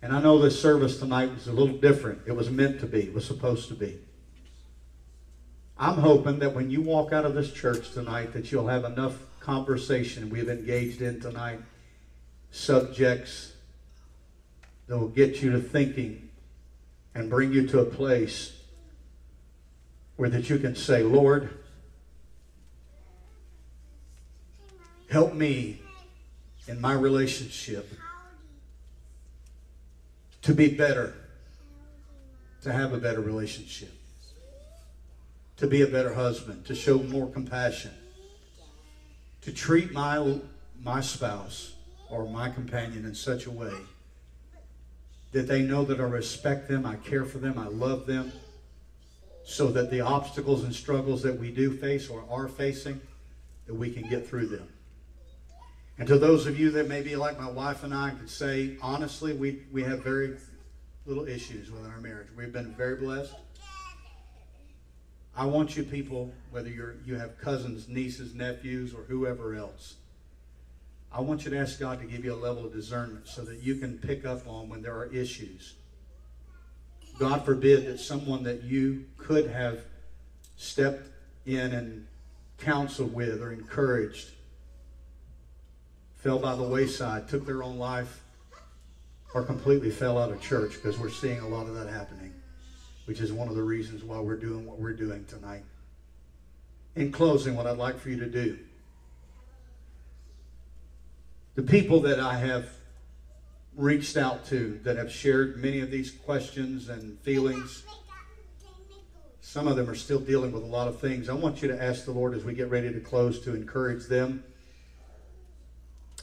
And I know this service tonight was a little different. It was meant to be. It was supposed to be. I'm hoping that when you walk out of this church tonight that you'll have enough conversation we've engaged in tonight. Subjects that will get you to thinking and bring you to a place where that you can say, Lord, help me in my relationship to be better, to have a better relationship, to be a better husband, to show more compassion, to treat my spouse or my companion in such a way that they know that I respect them, I care for them, I love them, so that the obstacles and struggles that we do face or are facing, that we can get through them. And to those of you that may be like my wife and I can say, honestly, we have very little issues with our marriage. We've been very blessed. I want you people, whether you have cousins, nieces, nephews, or whoever else, I want you to ask God to give you a level of discernment so that you can pick up on when there are issues. God forbid that someone that you could have stepped in and counseled with or encouraged fell by the wayside, took their own life, or completely fell out of church, because we're seeing a lot of that happening, which is one of the reasons why we're doing what we're doing tonight. In closing, what I'd like for you to do, the people that I have reached out to that have shared many of these questions and feelings, some of them are still dealing with a lot of things. I want you to ask the Lord as we get ready to close to encourage them,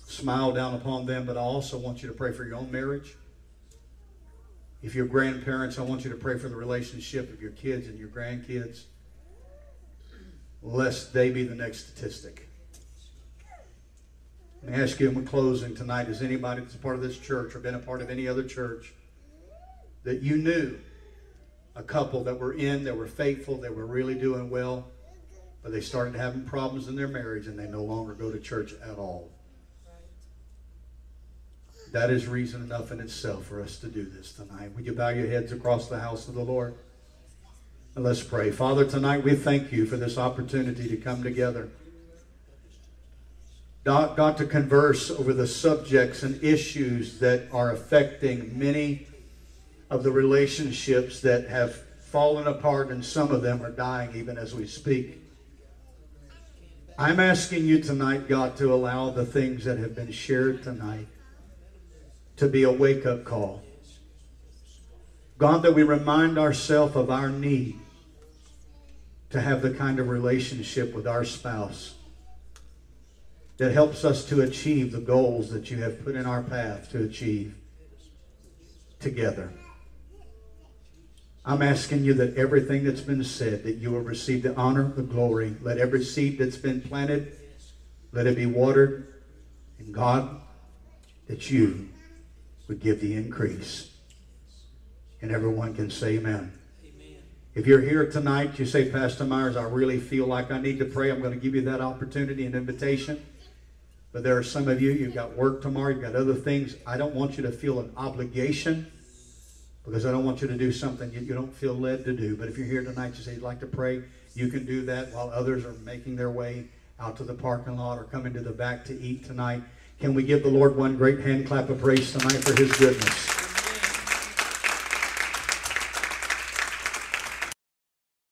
smile down upon them, but I also want you to pray for your own marriage. If you're grandparents, I want you to pray for the relationship of your kids and your grandkids, lest they be the next statistic. Let me ask you in closing tonight, is anybody that's a part of this church or been a part of any other church that you knew a couple that were in, that were faithful, that were really doing well, but they started having problems in their marriage and they no longer go to church at all? That is reason enough in itself for us to do this tonight. Would you bow your heads across the house of the Lord? And let's pray. Father, tonight we thank you for this opportunity to come together. God, to converse over the subjects and issues that are affecting many of the relationships that have fallen apart, and some of them are dying even as we speak. I'm asking you tonight, God, to allow the things that have been shared tonight to be a wake-up call. God, that we remind ourselves of our need to have the kind of relationship with our spouse that helps us to achieve the goals that you have put in our path to achieve together. I'm asking you that everything that's been said, that you will receive the honor, the glory. Let every seed that's been planted, let it be watered. And God, that you would give the increase. And everyone can say amen. Amen. If you're here tonight, you say, Pastor Myers, I really feel like I need to pray. I'm going to give you that opportunity and invitation. But there are some of you, you've got work tomorrow, you've got other things. I don't want you to feel an obligation, because I don't want you to do something you don't feel led to do. But if you're here tonight, you say you'd like to pray, you can do that while others are making their way out to the parking lot or coming to the back to eat tonight. Can we give the Lord one great hand clap of praise tonight for his goodness?